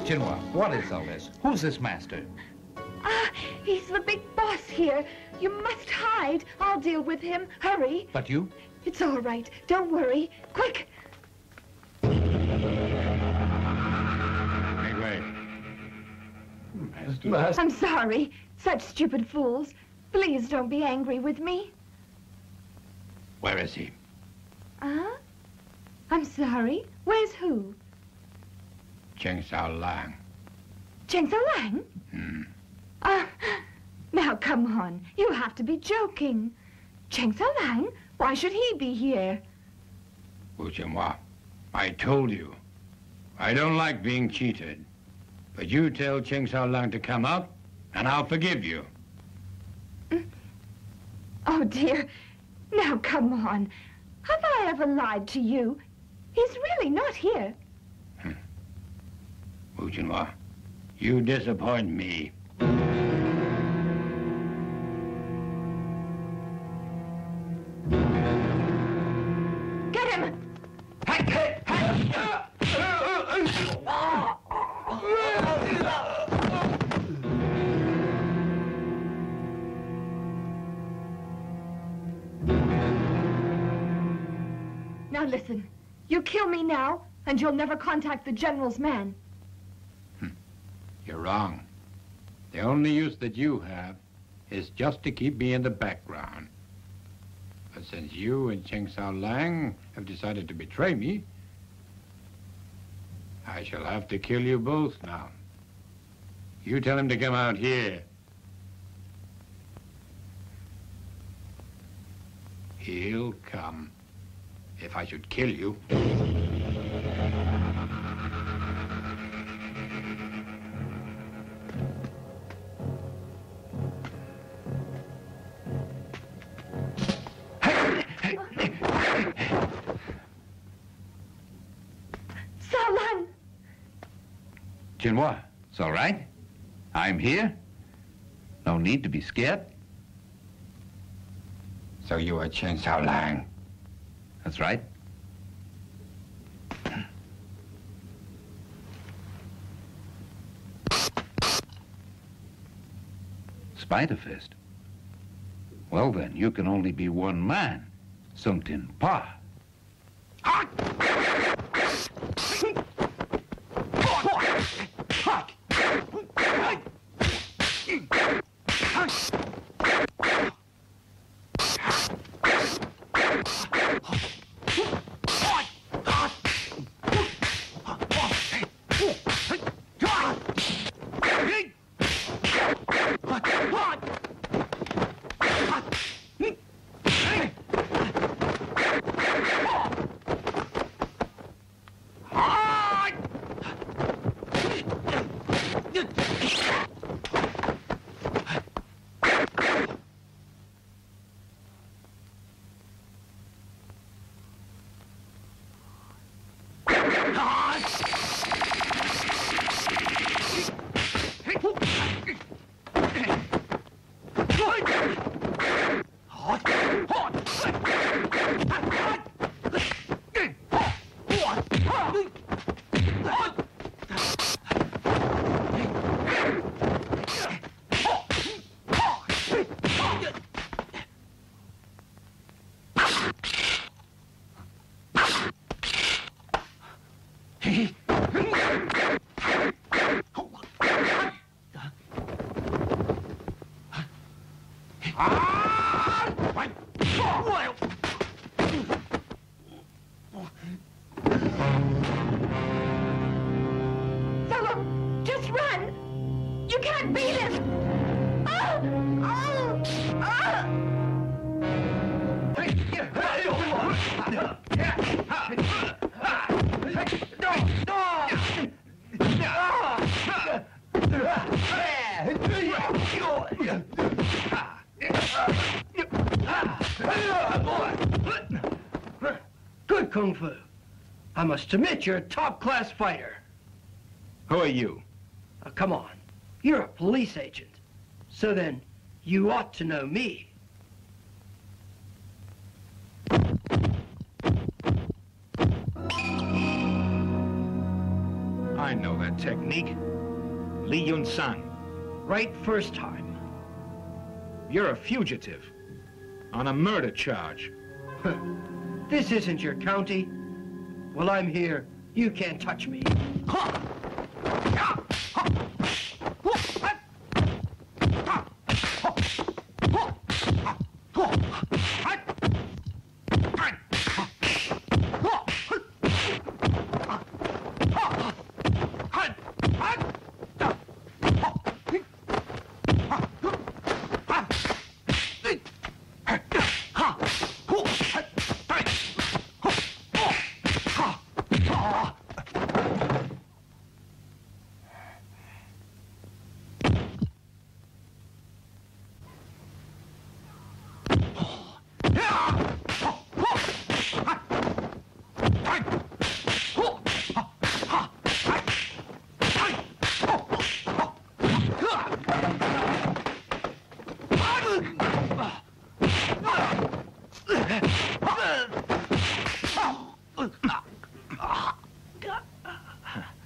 Chinua, what is all this? Who's this master? He's the big boss here. You must hide. I'll deal with him. Hurry. But you? It's all right. Don't worry. Quick. Make way. Master. I'm sorry. Such stupid fools. Please don't be angry with me. Where is he? I'm sorry. Where's who? Cheng Shaolang. Cheng Shaolang? Hmm. Now come on. You have to be joking. Cheng Shaolang? Why should he be here? Wu Qin Hua, I told you. I don't like being cheated. But you tell Cheng Shaolang to come out, and I'll forgive you. Oh, dear. Now, come on. Have I ever lied to you? He's really not here. Wu Qin Hua, you disappoint me. Get him! Hey, hey, hey! Now listen, you kill me now, and you'll never contact the general's man. You're wrong. The only use that you have is just to keep me in the background. But since you and Cheng Shaolang have decided to betray me, I shall have to kill you both now. You tell him to come out here. He'll come. If I should kill you. Shaolang! Chinua, it's all right. I'm here. No need to be scared. So you are Cheng Shaolang. That's right. Spider Fist. Well then, you can only be one man, Sung Ting Pa. Boy. Good kung fu. I must admit you're a top-class fighter. Who are you? Oh, come on. You're a police agent. So then, you ought to know me. I know that technique. Li Yun-san. Right first time. You're a fugitive. On a murder charge. This isn't your county. While I'm here, you can't touch me.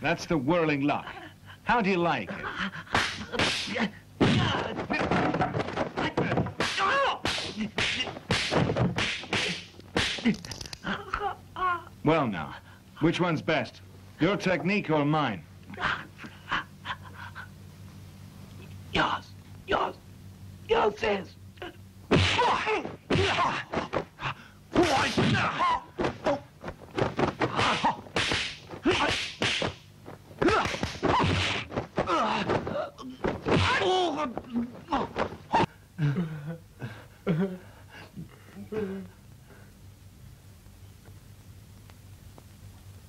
That's the whirling lock. How do you like it? Well now, which one's best? Your technique or mine? Yours says.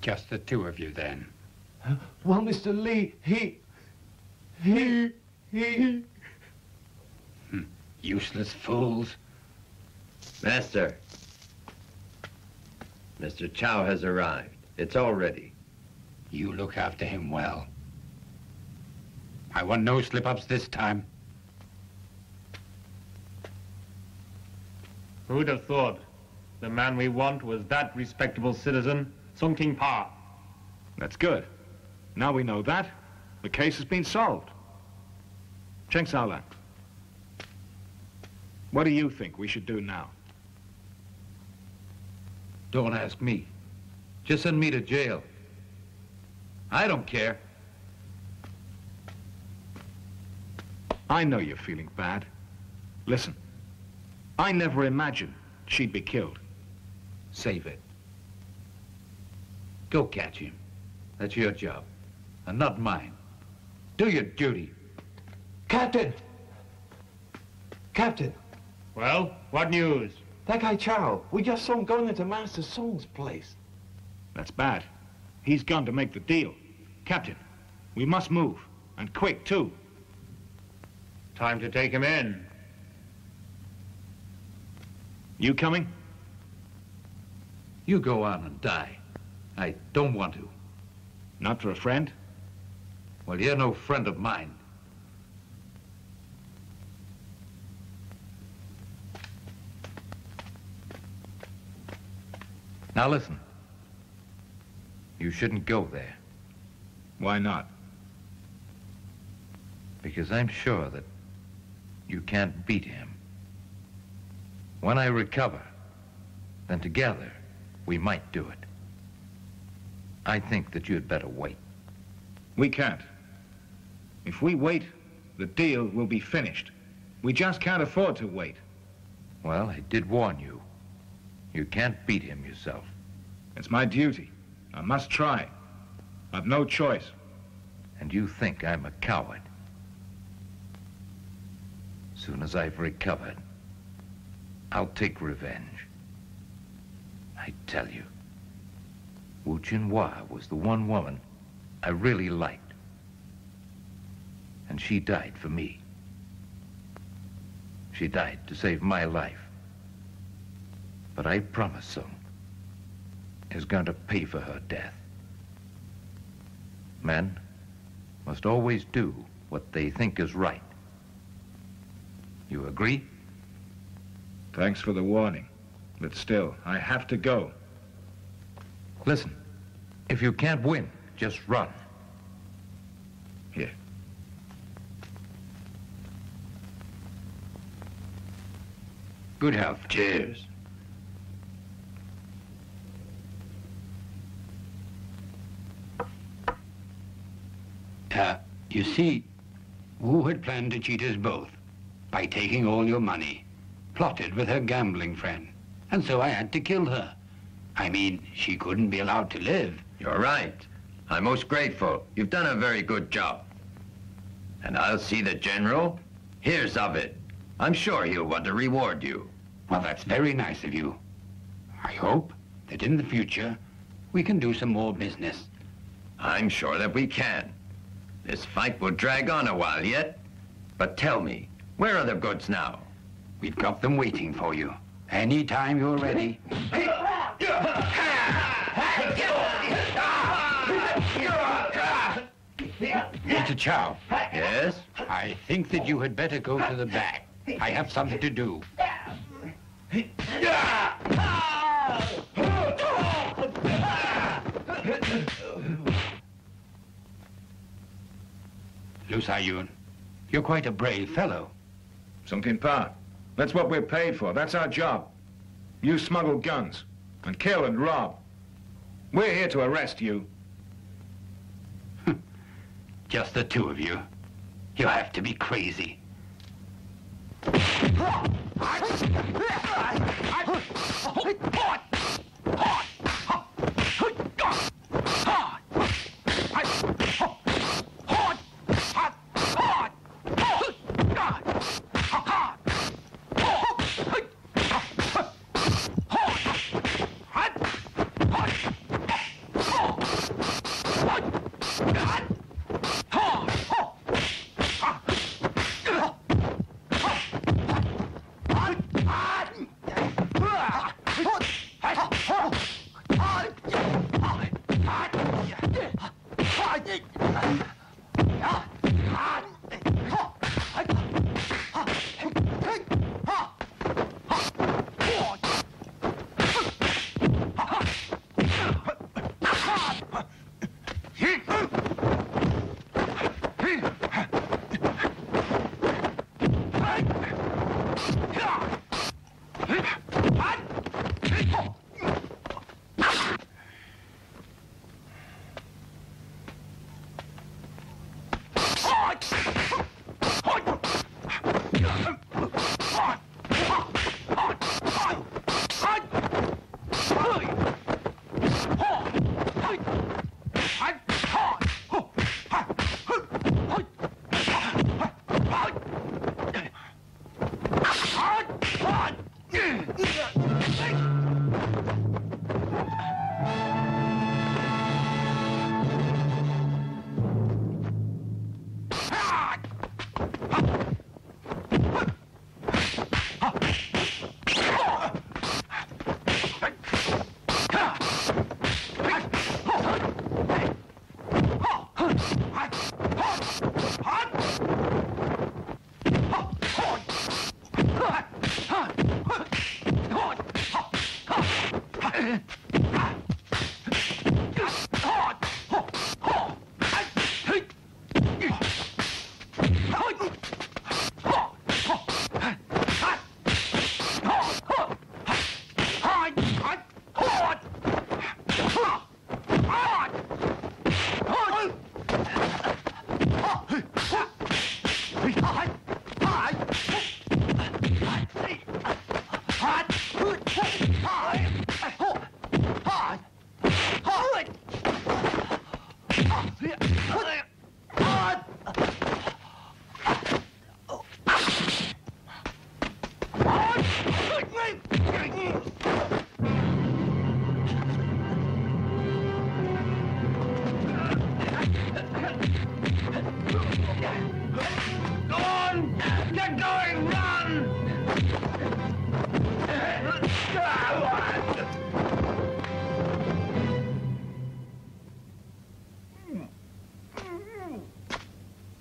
Just the two of you, then. Well, Mr. Lee, useless fools. Master. Mr. Chow has arrived. It's all ready. You look after him well. I want no slip-ups this time. Who'd have thought the man we want was that respectable citizen? Sung Ting Pa. That's good. Now we know that, the case has been solved. Cheng Shaolang, what do you think we should do now? Don't ask me. Just send me to jail. I don't care. I know you're feeling bad. Listen, I never imagined she'd be killed. Save it. Go catch him. That's your job, and not mine. Do your duty. Captain! Captain! Well, what news? That guy Chow, we just saw him going into Master Sung's place. That's bad. He's gone to make the deal. Captain, we must move, and quick, too. Time to take him in. You coming? You go on and die. I don't want to. Not for a friend? Well, you're no friend of mine. Now listen. You shouldn't go there. Why not? Because I'm sure that you can't beat him. When I recover, then together we might do it. I think that you'd better wait. We can't. If we wait, the deal will be finished. We just can't afford to wait. Well, I did warn you. You can't beat him yourself. It's my duty. I must try. I've no choice. And you think I'm a coward? Soon as I've recovered, I'll take revenge. I tell you. Wu Qin Hua was the one woman I really liked. And she died for me. She died to save my life. But I promise Sung is going to pay for her death. Men must always do what they think is right. You agree? Thanks for the warning, but still, I have to go. Listen, if you can't win, just run. Here. Good health. Cheers. You see, Wu had planned to cheat us both by taking all your money, plotted with her gambling friend, and so I had to kill her. I mean, she couldn't be allowed to live. You're right. I'm most grateful. You've done a very good job. And I'll see the general hears of it. I'm sure he'll want to reward you. Well, that's very nice of you. I hope that in the future we can do some more business. I'm sure that we can. This fight will drag on a while yet. But tell me, where are the goods now? We've got them waiting for you. Any time you're ready. Mr. Chow. Yes? I think that you had better go to the back. I have something to do. Lu Sai Yun, you're quite a brave fellow. Sung Ting Pa, that's what we're paid for. That's our job. You smuggle guns and kill and rob. We're here to arrest you. Just the two of you. You have to be crazy.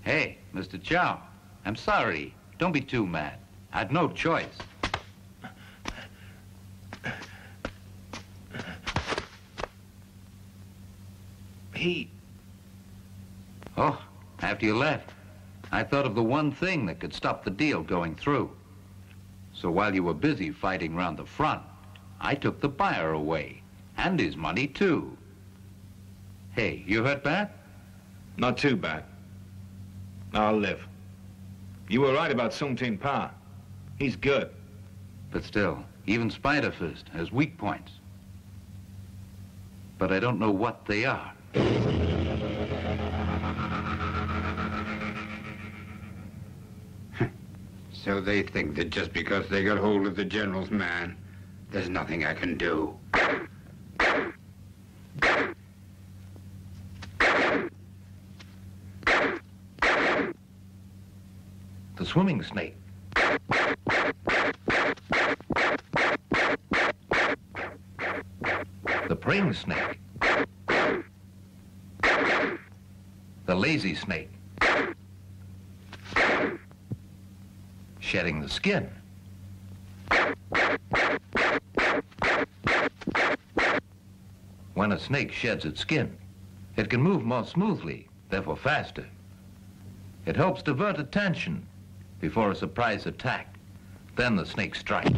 Hey, Mr. Chow, I'm sorry. Don't be too mad. I'd no choice. He... Oh, after you left, I thought of the one thing that could stop the deal going through. So while you were busy fighting round the front, I took the buyer away, and his money too. Hey, you hurt bad? Not too bad. I'll live. You were right about Sung Ting Pa. He's good. But still, even Spider Fist has weak points. But I don't know what they are. So they think that just because they got hold of the general's man, there's nothing I can do. The swimming snake. The praying snake. The lazy snake. Shedding the skin. When a snake sheds its skin, it can move more smoothly, therefore faster. It helps divert attention before a surprise attack. Then the snake strikes.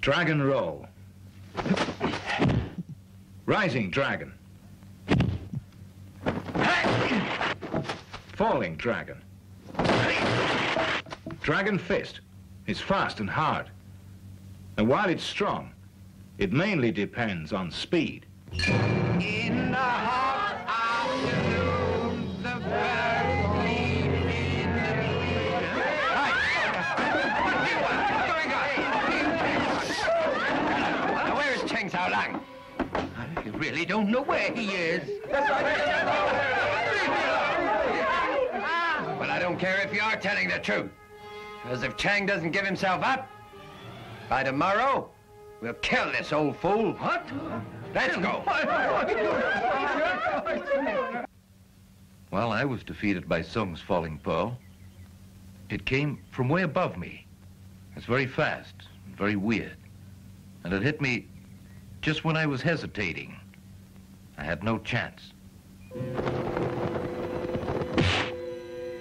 Dragon roll. Rising dragon. Falling dragon. Dragon fist. It's fast and hard. And while it's strong, it mainly depends on speed. In the hot afternoon, the birds leave in the field. Where is Cheng Shaolang? I really don't know where he is. Well, I don't care if you are telling the truth. Because if Chang doesn't give himself up, by tomorrow, we'll kill this old fool. What? Let's go. Well, I was defeated by Sung's falling pearl. It came from way above me. It's very fast, very weird. And it hit me just when I was hesitating. I had no chance.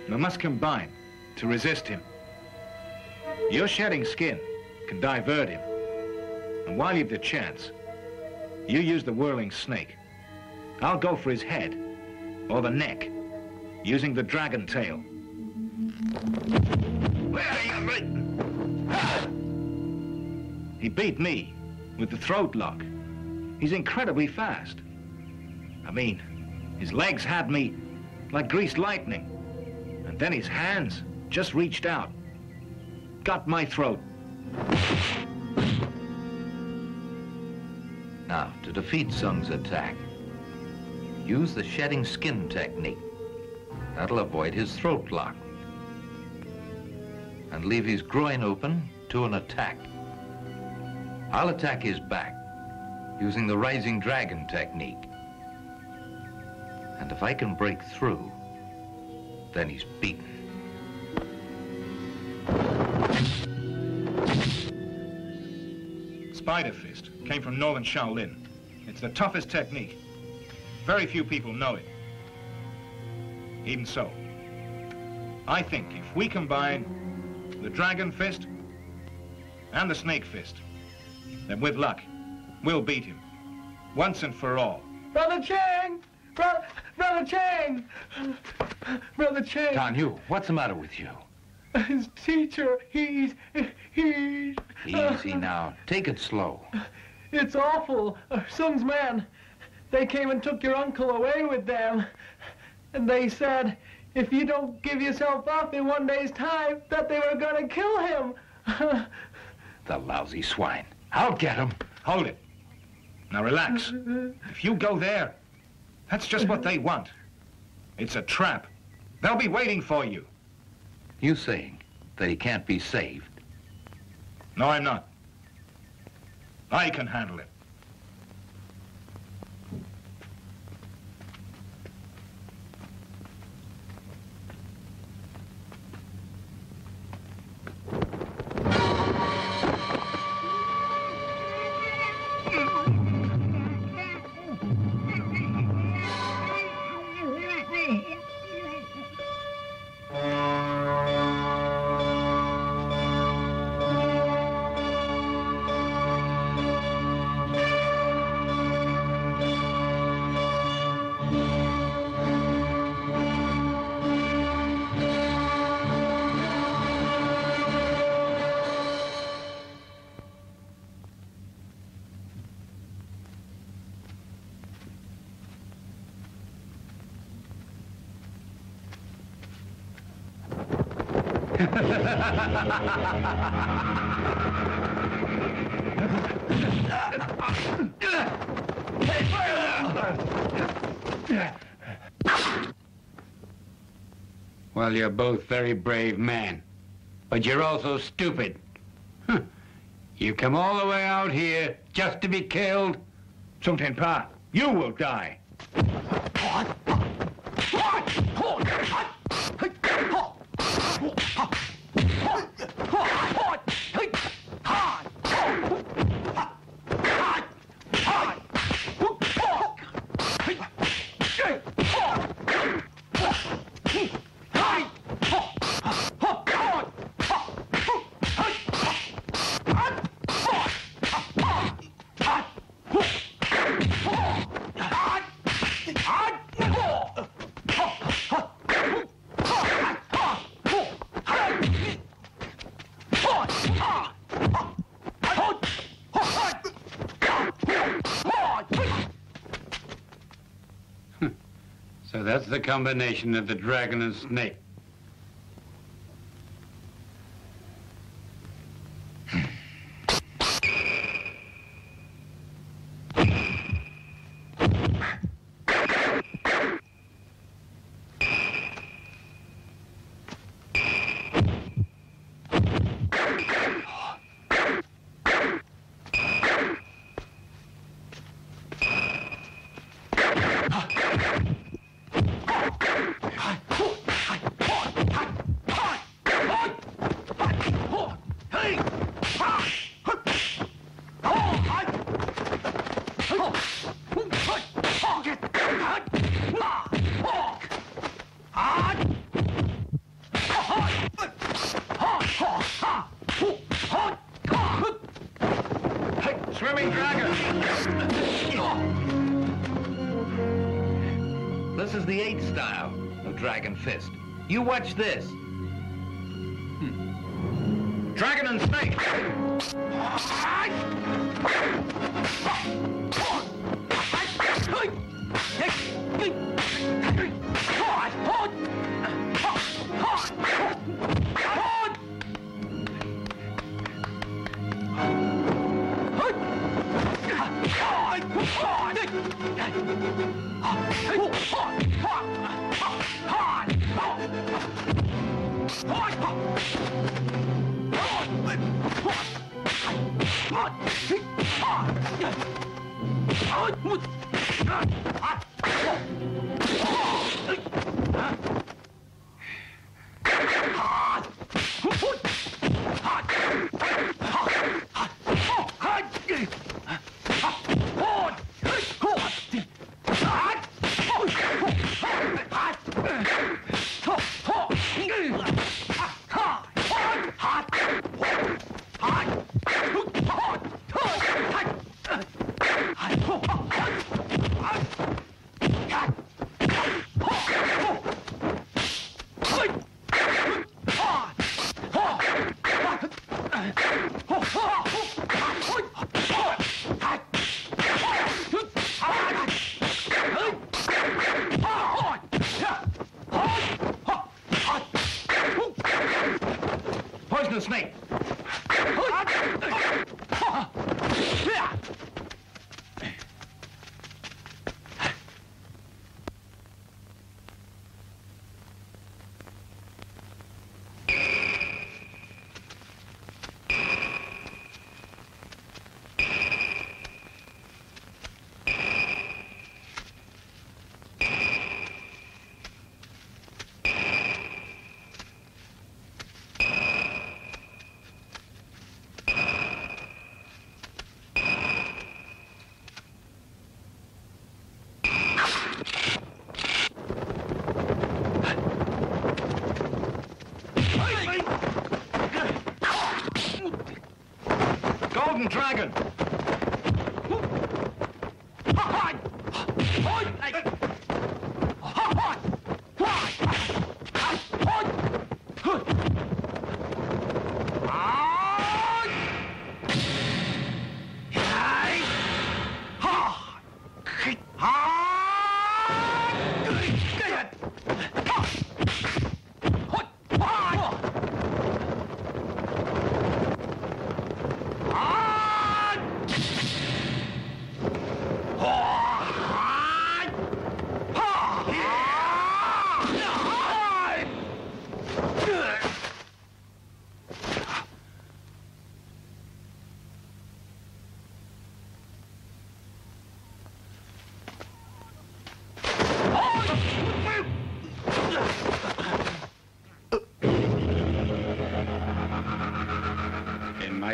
We must combine to resist him. Your shedding skin can divert him. And while you've the chance, you use the whirling snake. I'll go for his head, or the neck, using the dragon tail. He beat me with the throat lock. He's incredibly fast. I mean, his legs had me like greased lightning. And then his hands just reached out. Got my throat. Now, to defeat Sung's attack, use the shedding skin technique. That'll avoid his throat lock. And leave his groin open to an attack. I'll attack his back, using the rising dragon technique. And if I can break through, then he's beaten. Spider Fist came from northern Shaolin. It's the toughest technique. Very few people know it. Even so, I think if we combine the Dragon Fist and the Snake Fist, then with luck, we'll beat him once and for all. Brother Cheng! Brother Cheng! Brother Cheng! Tano, what's the matter with you? His teacher, he's... Easy now. Take it slow. It's awful. Sung's man, they came and took your uncle away with them. And they said, if you don't give yourself up in one day's time, that they were going to kill him. The lousy swine. I'll get him. Hold it. Now relax. If you go there, that's just what they want. It's a trap. They'll be waiting for you. You saying that he can't be saved? No, I'm not. I can handle it. Well, you're both very brave men, but you're also stupid. Huh. You come all the way out here just to be killed? Sung Ting Pa, you will die. That's the combination of the dragon and snake. Swimming dragon! This is the 8th style of Dragon Fist. You watch this. Dragon and snake! falling dragon.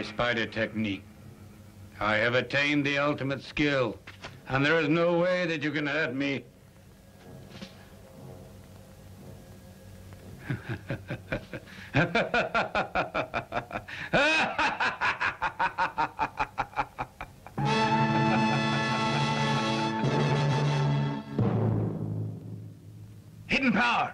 Spider technique. I have attained the ultimate skill, and there is no way that you can hurt me. Hidden power.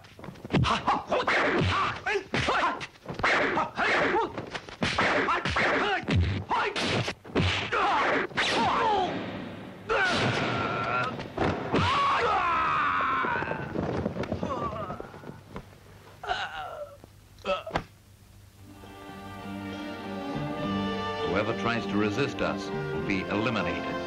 Whoever tries to resist us will be eliminated.